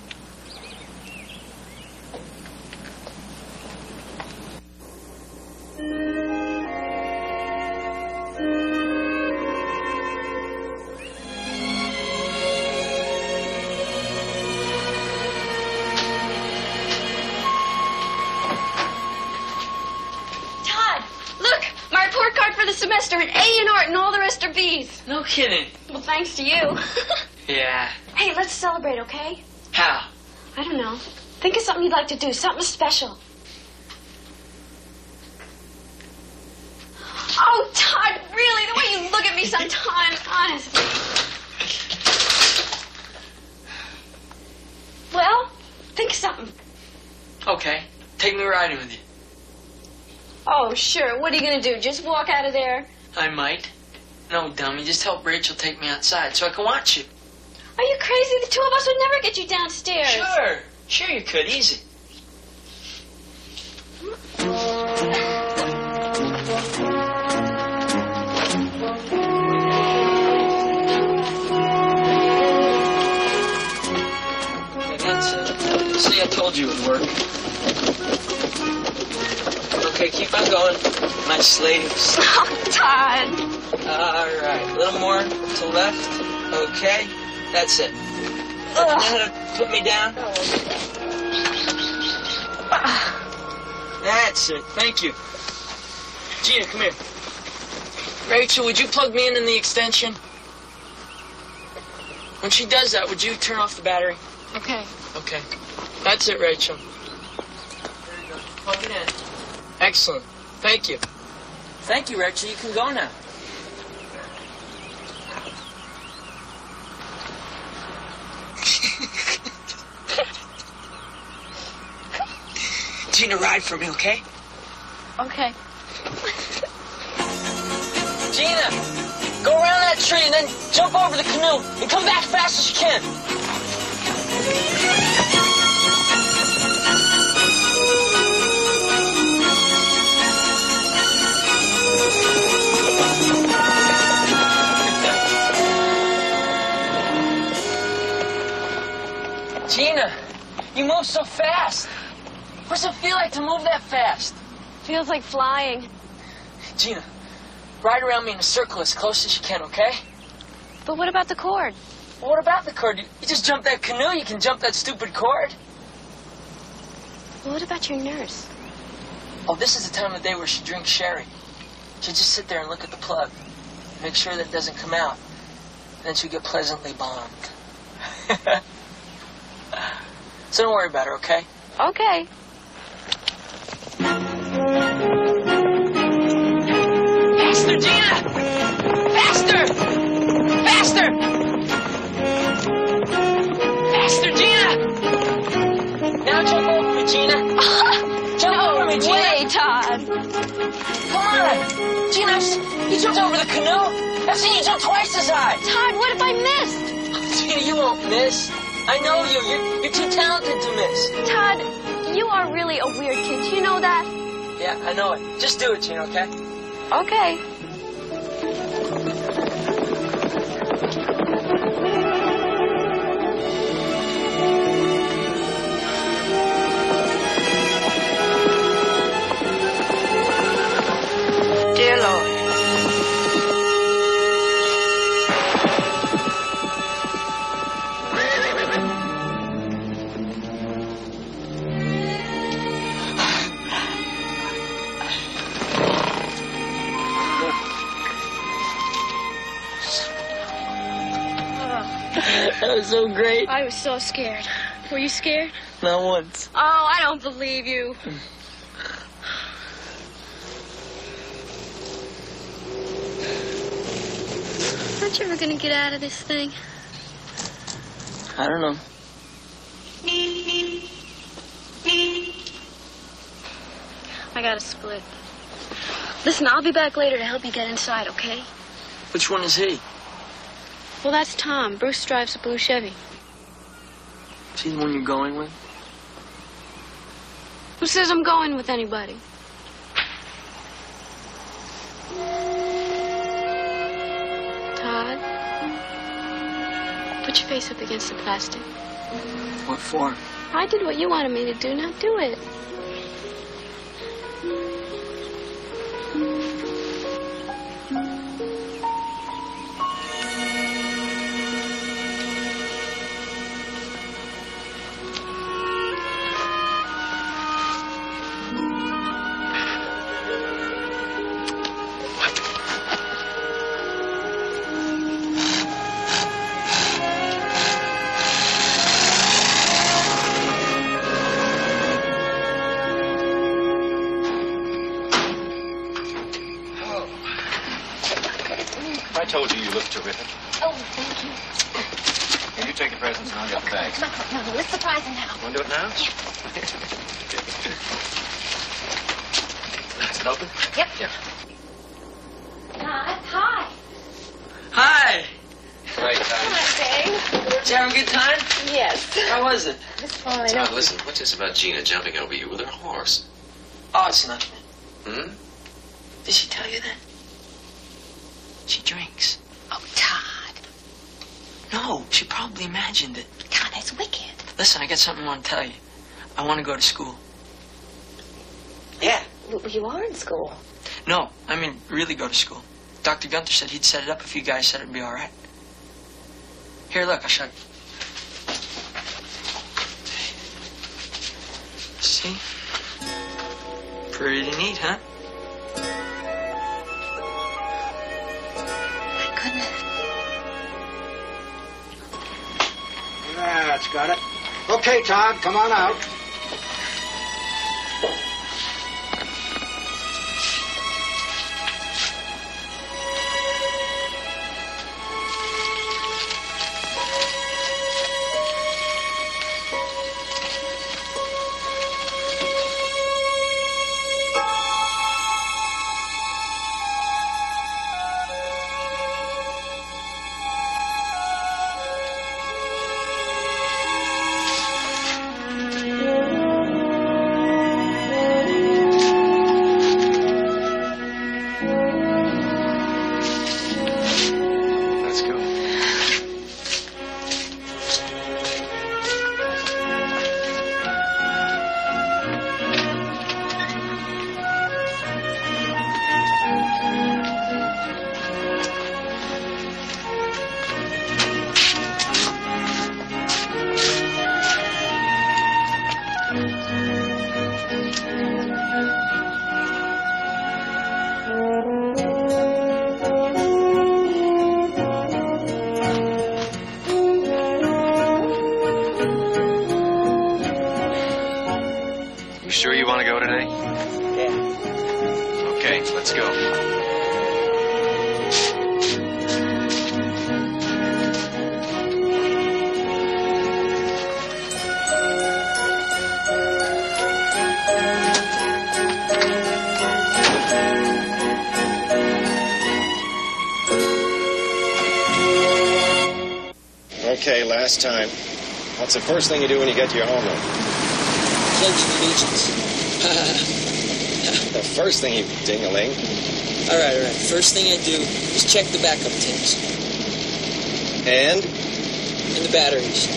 No kidding. Well, thanks to you. Yeah. Hey, let's celebrate, okay? How? I don't know. Think of something you'd like to do, something special. Oh, Todd, really? The way you look at me sometimes, honestly. Well, think of something. Okay. Take me riding with you. Oh, sure. What are you going to do? Just walk out of there? I might. No, dummy, just help Rachel take me outside so I can watch you. Are you crazy? The two of us would never get you downstairs. Sure. Sure you could. Easy. Okay, that's it. See, I told you it would work. Okay, keep on going. Nice slaves. Oh, Todd. All right, a little more to left. Okay, that's it. Put me down. That's it, thank you. Gina, come here. Rachel, would you plug me in the extension? When she does that, would you turn off the battery? Okay. Okay, that's it, Rachel. There you go. Plug it in. Excellent, thank you. Thank you, Rachel, you can go now. Gina, ride for me, okay? Okay. Gina, go around that tree and then jump over the canoe and come back fast as you can. Gina, you move so fast. What does it feel like to move that fast? Feels like flying. Gina, ride around me in a circle as close as you can, okay? But what about the cord? Well, what about the cord? You just jump that canoe, you can jump that stupid cord. Well, what about your nurse? Oh, this is the time of day where she drinks sherry. She'll just sit there and look at the plug. Make sure that it doesn't come out. Then she'll get pleasantly bombed. So don't worry about her, okay? Okay. Faster, Gina! Faster! Faster! Faster, Gina! Now jump over me, Gina. Jump over me, Gina. Wait, Todd. Come on. Gina, you jumped over the canoe. I've seen you jump twice as high. Todd, what if I missed? Gina, you won't miss. I know you. You're too talented to miss. Todd. You are really a weird kid. Do you know that? Yeah, I know it. Just do it, Gina, okay? Okay. was so great. I was so scared. Were you scared? Not once. Oh, I don't believe you. Aren't you ever going to get out of this thing? I don't know. I gotta split. Listen, I'll be back later to help you get inside, okay? Which one is he? Well, that's Tom. Bruce drives a blue Chevy. Is he the one you're going with? Who says I'm going with anybody? Todd? Put your face up against the plastic. What for? I did what you wanted me to do. Now do it. About Gina jumping over you with her horse. Oh, it's nothing. Hmm? Did she tell you that? She drinks. Oh, Todd. No, she probably imagined it. God, that's wicked. Listen, I got something I want to tell you. I want to go to school. Yeah. Well, you are in school. No, I mean really go to school. Dr. Gunther said he'd set it up if you guys said it'd be all right. Here, look, I'll show you. See? Pretty neat, huh? My goodness. That's got it. Okay, Todd, come on out. Time. What's the first thing you do when you get to your homeroom? Pledge allegiance. The first thing you ding-a-ling. All right. First thing I do is check the backup tapes. And the batteries.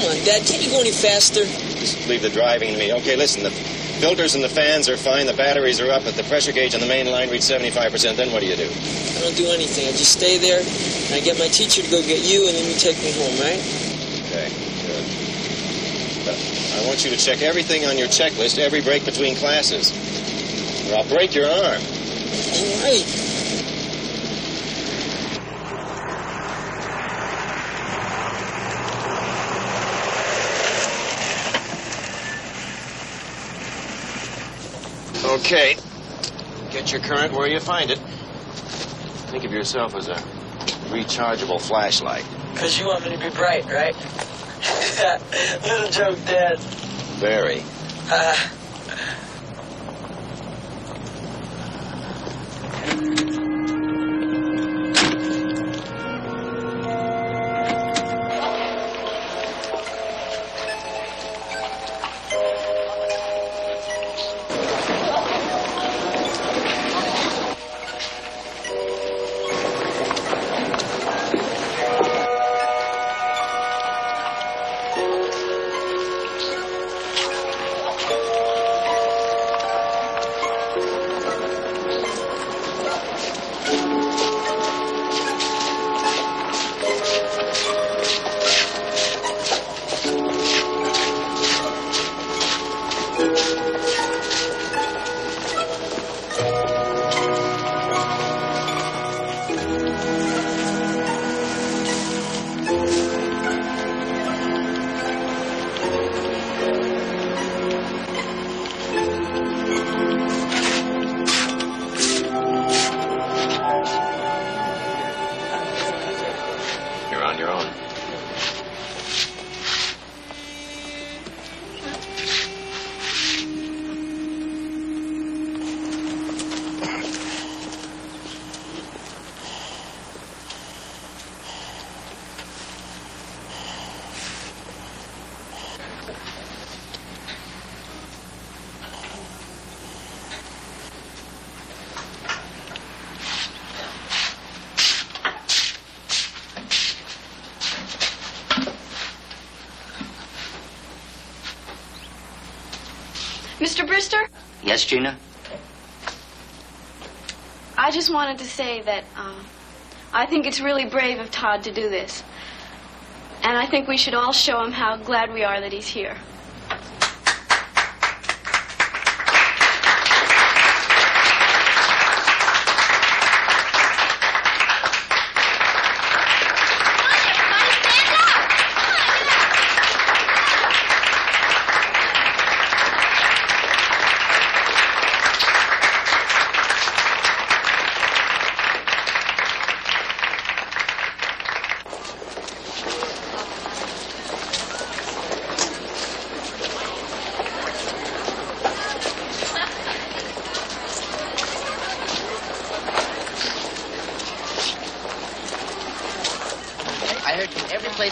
Come on, Dad, can't you go any faster? Just leave the driving to me. Okay, listen, the filters and the fans are fine, the batteries are up, but the pressure gauge on the main line reads 75%. Then what do you do? I don't do anything. I just stay there. I get my teacher to go get you, and then you take me home, right? Okay, good. But I want you to check everything on your checklist every break between classes, or I'll break your arm. All right. Okay. Get your current where you find it. Think of yourself as a rechargeable flashlight. Because you want me to be bright, right? Little joke, Dad. Very. Mr. Brister? Yes, Gina? I just wanted to say that I think it's really brave of Todd to do this. And I think we should all show him how glad we are that he's here.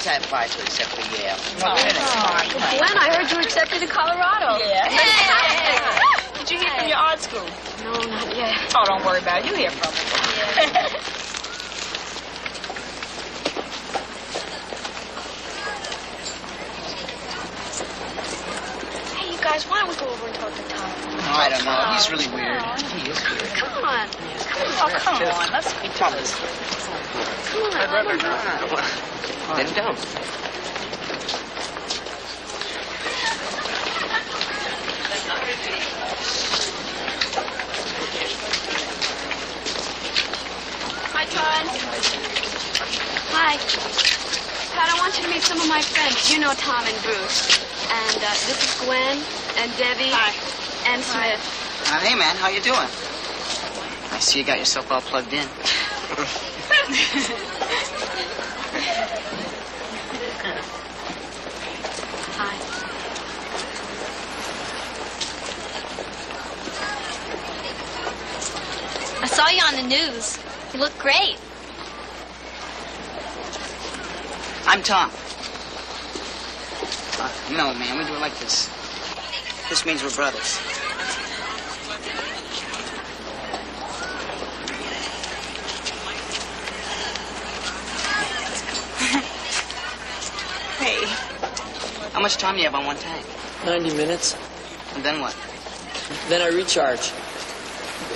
I applied to accept for Yale. Oh, oh. Glenn, I heard you accepted to Colorado. Yeah. Fantastic. Did you hear from your art school? No, not yet. Oh, don't worry about it. You hear from me. Yeah. Hey, you guys, why don't we go over and talk to Tom? Oh, I don't know. He's really weird. He is weird. Come on. Oh, come on. Let's be tough. Come on. Come on. Then don't. Hi, Todd. Hi. Todd, I want you to meet some of my friends. You know Tom and Bruce. And this is Gwen and Debbie. Hi. And Smith. Hi. Hey, man. How you doing? I see you got yourself all plugged in. I saw you on the news. You look great. I'm Tom. No, man, we do it like this. This means we're brothers. Hey. How much time do you have on one tank? 90 minutes. And then what? Then I recharge.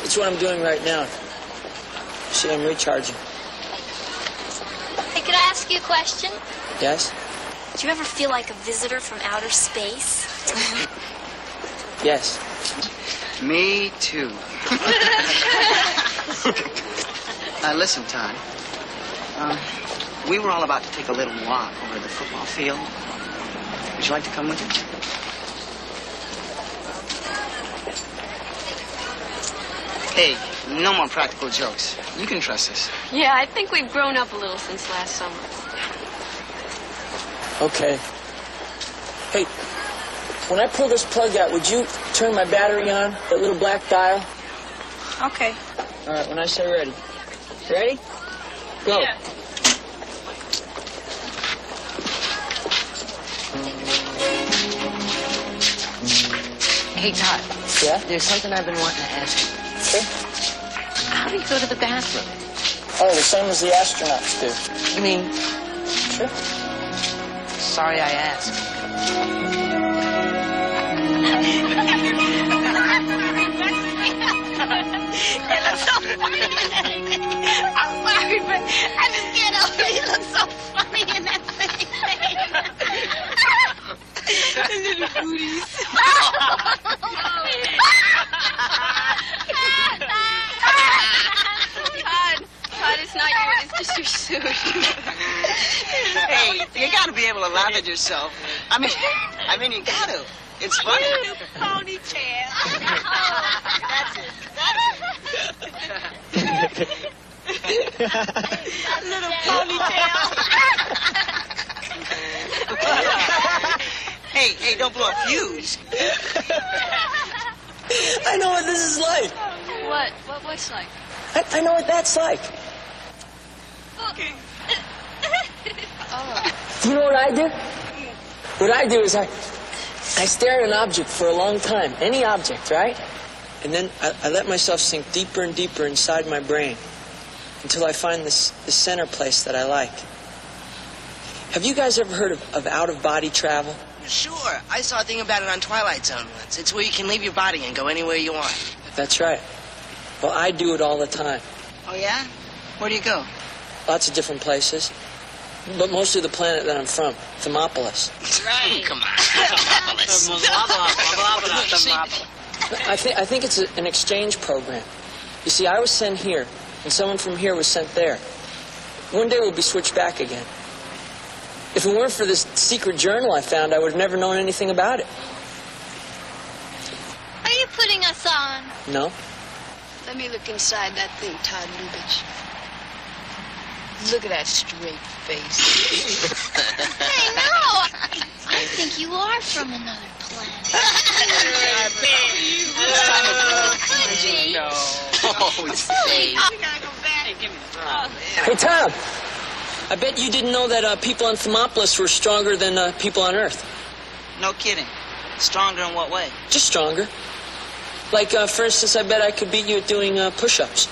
That's what I'm doing right now. See, I'm recharging. Hey, could I ask you a question? Yes? Do you ever feel like a visitor from outer space? Yes. Me too. Listen, Todd. We were all about to take a little walk over the football field. Would you like to come with us? Hey, no more practical jokes. You can trust us. Yeah, I think we've grown up a little since last summer. Okay. Hey, when I pull this plug out, would you turn my battery on, that little black dial? Okay. All right, when I say ready. Ready? Go. Yeah. Hey, Todd. Yeah? There's something I've been wanting to ask you. Okay. How do you go to the bathroom? Oh, the same as the astronauts do. You mean? Sure. Sorry I asked. You look so funny in that thing. I'm sorry, but I just can't help it. You look so funny in that thing. The little booties. Todd, it's not you. It's just your suit. Hey, you gotta be able to laugh at yourself. I mean, you gotta. It's funny. You ponytail. That's it. That little ponytail. Hey, don't blow a fuse. I know what this is like. What? What's like? I know what that's like. Okay. Oh. You know what I do? What I do is I stare at an object for a long time, any object, right? And then I let myself sink deeper and deeper inside my brain until I find the center place that I like. Have you guys ever heard of out-of-body travel? Sure. I saw a thing about it on Twilight Zone once. It's where you can leave your body and go anywhere you want. That's right. Well, I do it all the time. Oh, yeah? Where do you go? Lots of different places. But mostly the planet that I'm from, Thermopolis. Right. Come on. Thermopolis. Thermopolis. I think it's an exchange program. You see, I was sent here, and someone from here was sent there. One day we'll be switched back again. If it weren't for this secret journal I found, I would have never known anything about it. Are you putting us on? No. Let me look inside that thing, Todd Lubitch. Look at that straight face. Hey, no! I think you are from another planet. I no. Oh, silly. We gotta go back. Hey, give me the drum. Hey, Tom! I bet you didn't know that people on Thermopolis were stronger than people on Earth. No kidding. Stronger in what way? Just stronger. Like, for instance, I bet I could beat you at doing push-ups.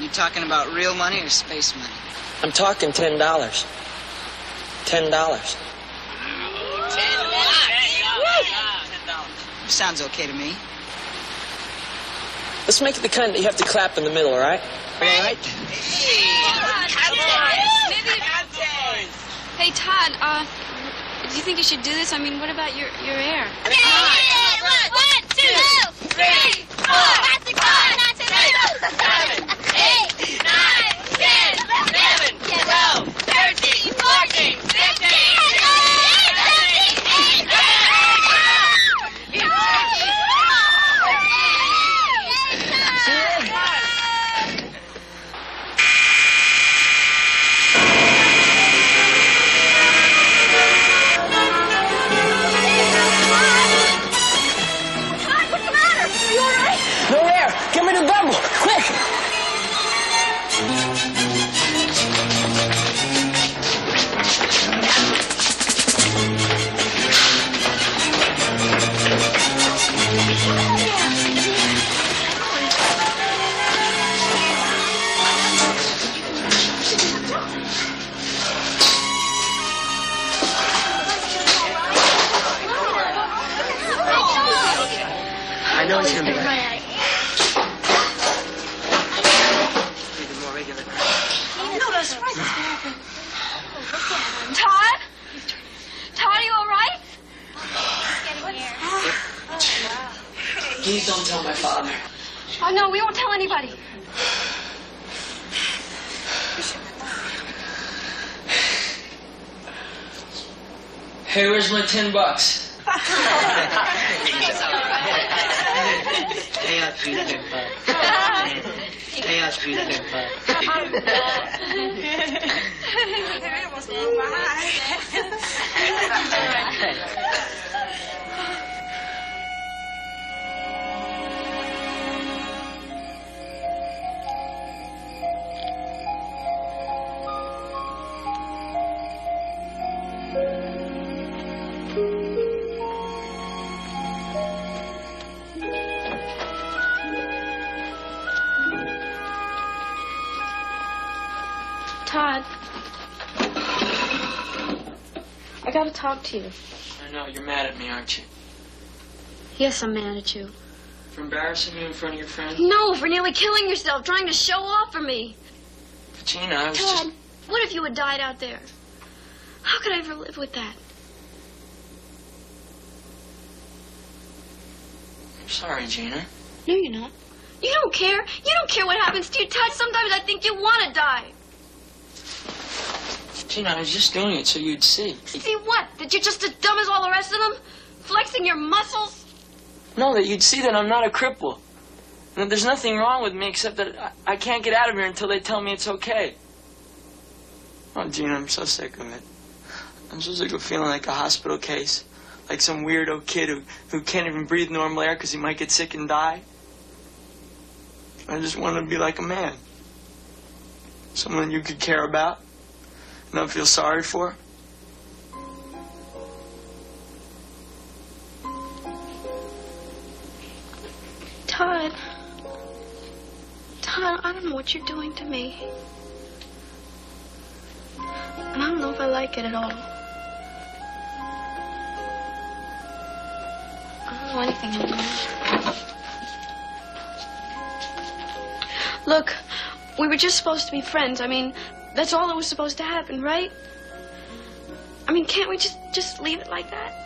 You talking about real money or space money? I'm talking $10. $10. $10. Sounds okay to me. Let's make it the kind that you have to clap in the middle, all right? All right. Hey, Todd, do you think you should do this? I mean, what about your hair? Yeah, look, 1, 2, 3, 4. That's the car, that's it. 8, 9, 10, 11, 12, 13, 14, 15, 16, 17, 18, 19, 20, 21, 22, 23, 24, 25, 26, 27, 28, 29, 30, 31, 32, 33, 34, 35, 36, 37, 38, 39, 40, 41, 42, 43, 44, 45, 46, 47, 48, 49, 50, 51, 52, 53, 54, 55, 56, 57, 58, 59, 60, 61, 62, 63, 64, 65, 66, 67, 68, 69, 70, 71, 72, 10 bucks. Todd, I gotta talk to you. I know, you're mad at me, aren't you? Yes, I'm mad at you. For embarrassing me in front of your friends? No, for nearly killing yourself, trying to show off for me. But Gina, I was Todd, what if you had died out there? How could I ever live with that? I'm sorry, Gina. No, you're not. You don't care. You don't care what happens to you, Todd. Sometimes I think you want to die. Gina, I was just doing it so you'd see. See what? That you're just as dumb as all the rest of them? Flexing your muscles? No, that you'd see that I'm not a cripple. And that there's nothing wrong with me except that I can't get out of here until they tell me it's okay. Oh, Gina, I'm so sick of it. I'm so sick of feeling like a hospital case. Like some weirdo kid who can't even breathe normal air because he might get sick and die. I just want to be like a man. Someone you could care about. And don't feel sorry for? Todd. Todd, I don't know what you're doing to me. And I don't know if I like it at all. I don't know anything anymore. Look, we were just supposed to be friends. I mean, that's all that was supposed to happen, right? I mean, can't we just leave it like that?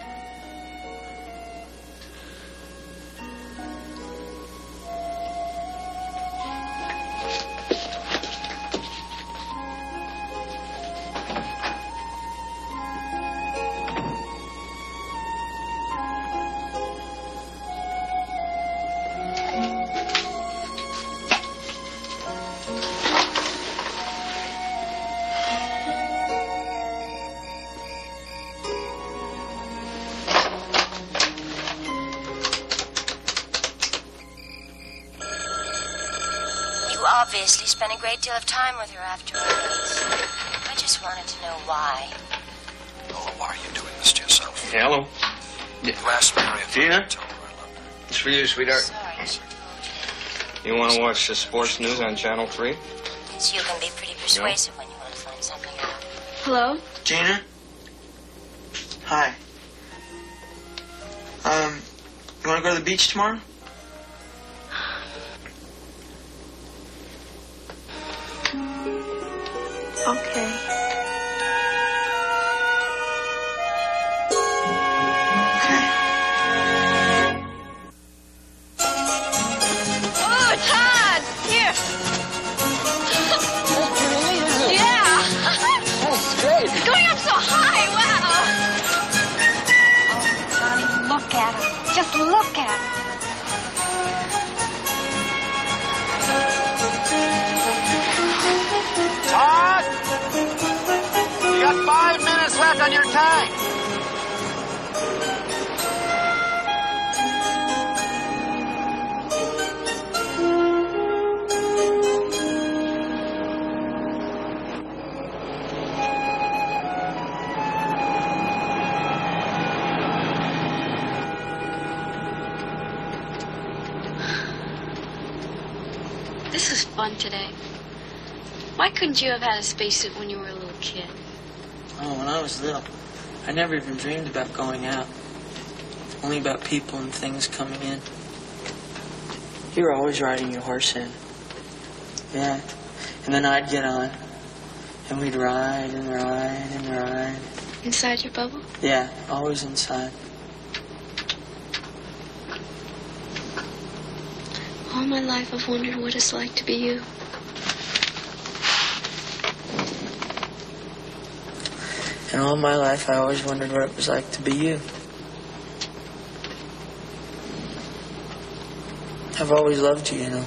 Obviously spent a great deal of time with her afterwards. I just wanted to know why. Noah, why are you doing this to yourself? Yeah, hello. Yeah. Last Mary, Gina? It's for you, sweetheart. Sorry, I should have told you. You want to watch the sports news on Channel 3? So you can be pretty persuasive when you want to find something out. Hello? Gina? Hi. You want to go to the beach tomorrow? This was fun today. Why couldn't you have had a spacesuit when you were a little kid? Oh, when I was little, I never even dreamed about going out. Only about people and things coming in. You were always riding your horse in. Yeah. And then I'd get on. And we'd ride and ride and ride. Inside your bubble? Yeah, always inside. All my life, I've wondered what it's like to be you. And all my life, I always wondered what it was like to be you. I've always loved you, you know.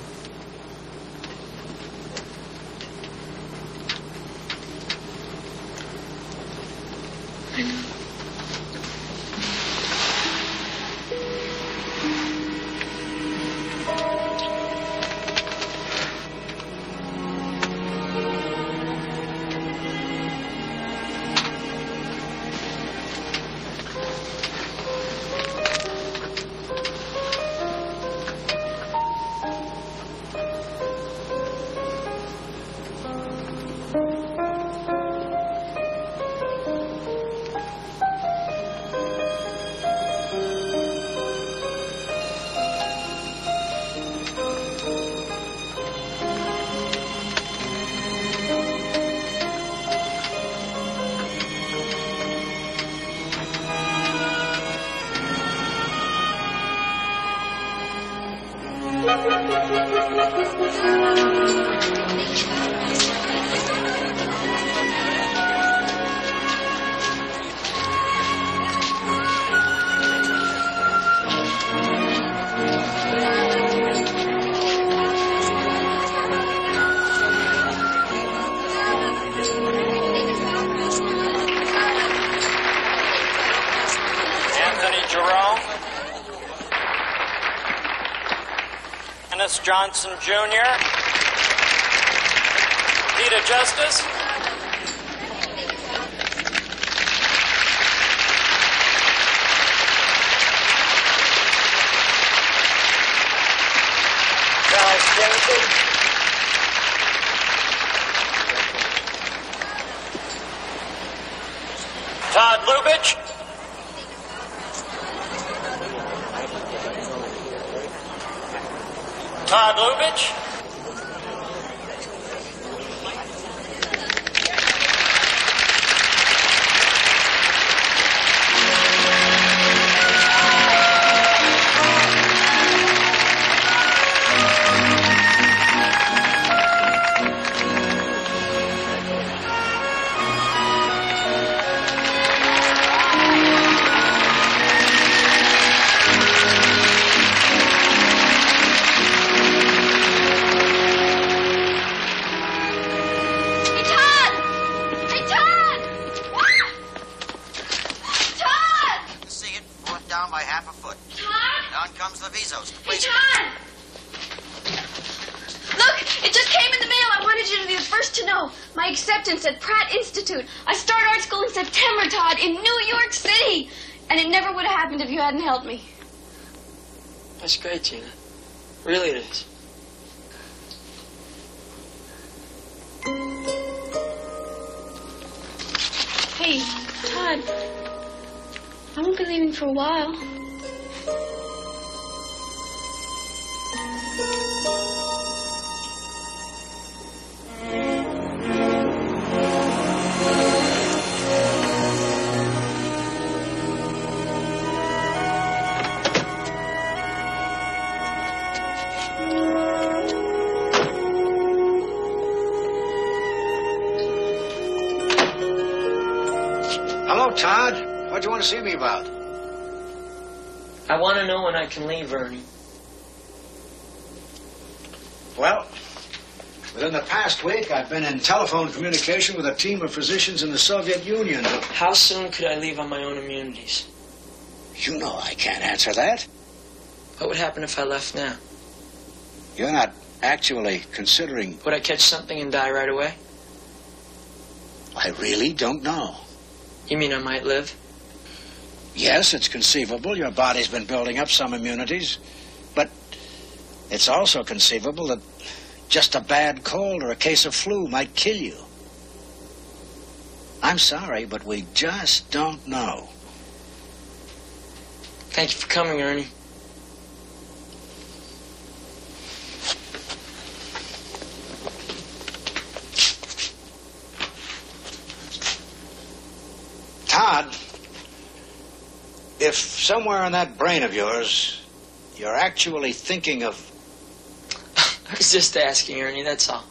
Johnson Jr., Peter Justice, Charles Jensen, Todd Lubitch, Todd Lubitch, at Pratt Institute. I start art school in September, Todd, in New York City. And it never would have happened if you hadn't helped me. That's great, Gina. Really it is. Hey, Todd. I won't be leaving for a while. See me about? I want to know when I can leave, Ernie. Well, within the past week, I've been in telephone communication with a team of physicians in the Soviet Union. How soon could I leave on my own immunities? You know I can't answer that. What would happen if I left now? You're not actually considering... Would I catch something and die right away? I really don't know. You mean I might live? Yes, it's conceivable. Your body's been building up some immunities. But it's also conceivable that just a bad cold or a case of flu might kill you. I'm sorry, but we just don't know. Thank you for coming, Ernie. Todd... If somewhere in that brain of yours, you're actually thinking of... I was just asking, Ernie, that's all.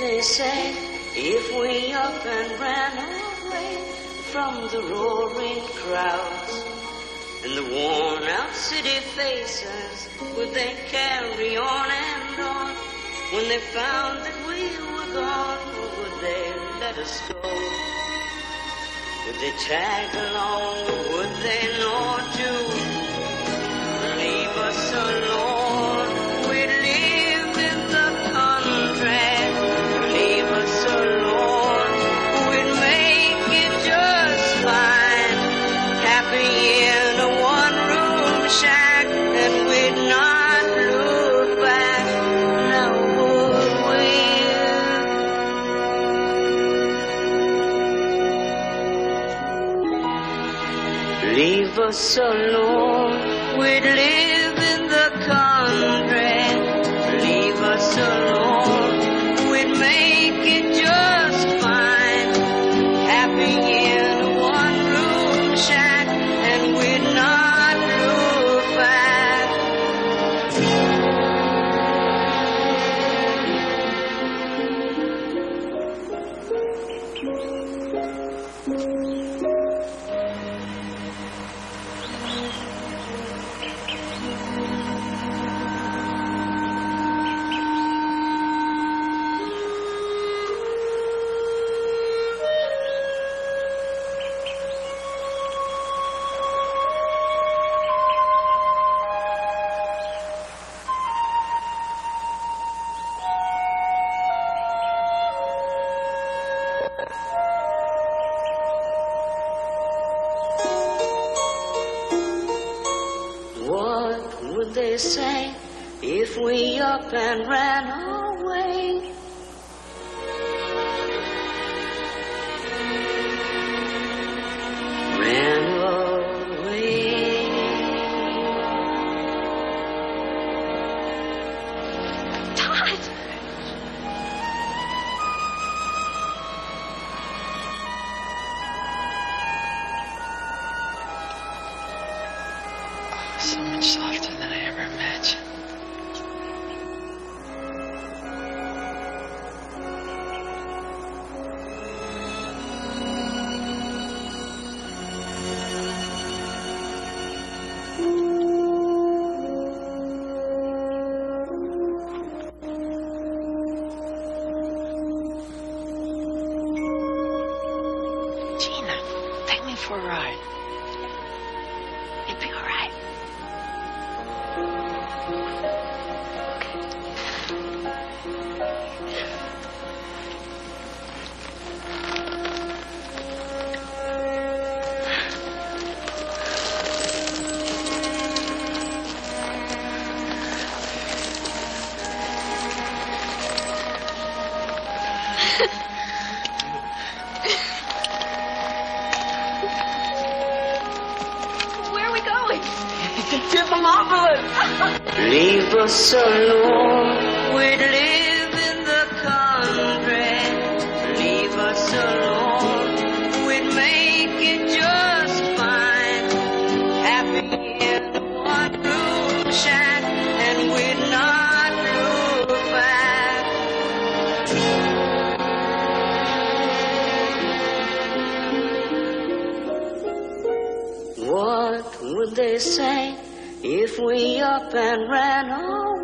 they say if we up and ran away from the roaring crowds and the worn-out city faces, would they carry on when they found that we were gone? Or would they let us go? Would they tag along? Would they not do leave us alone? We live in the country. Leave us alone. We'd make it just fine. Happy in a one-room shack, and we'd not look back. Now would we? Leave us alone. We'd live in the country. Leave us alone. We'd make it just fine. Happy in a one-room shack, and we'd not look back. What would they say if we up and ran away? Ran away. Todd! So much softer than I ever imagined. Gina, take me for a ride. You'll be all right. Where are we going? To Thermopolis. Leave us alone. We'd live in the country. Leave us alone. We'd make it just fine. Happy in the one-room shack, and we'd not look back. What would they say if we up and ran away?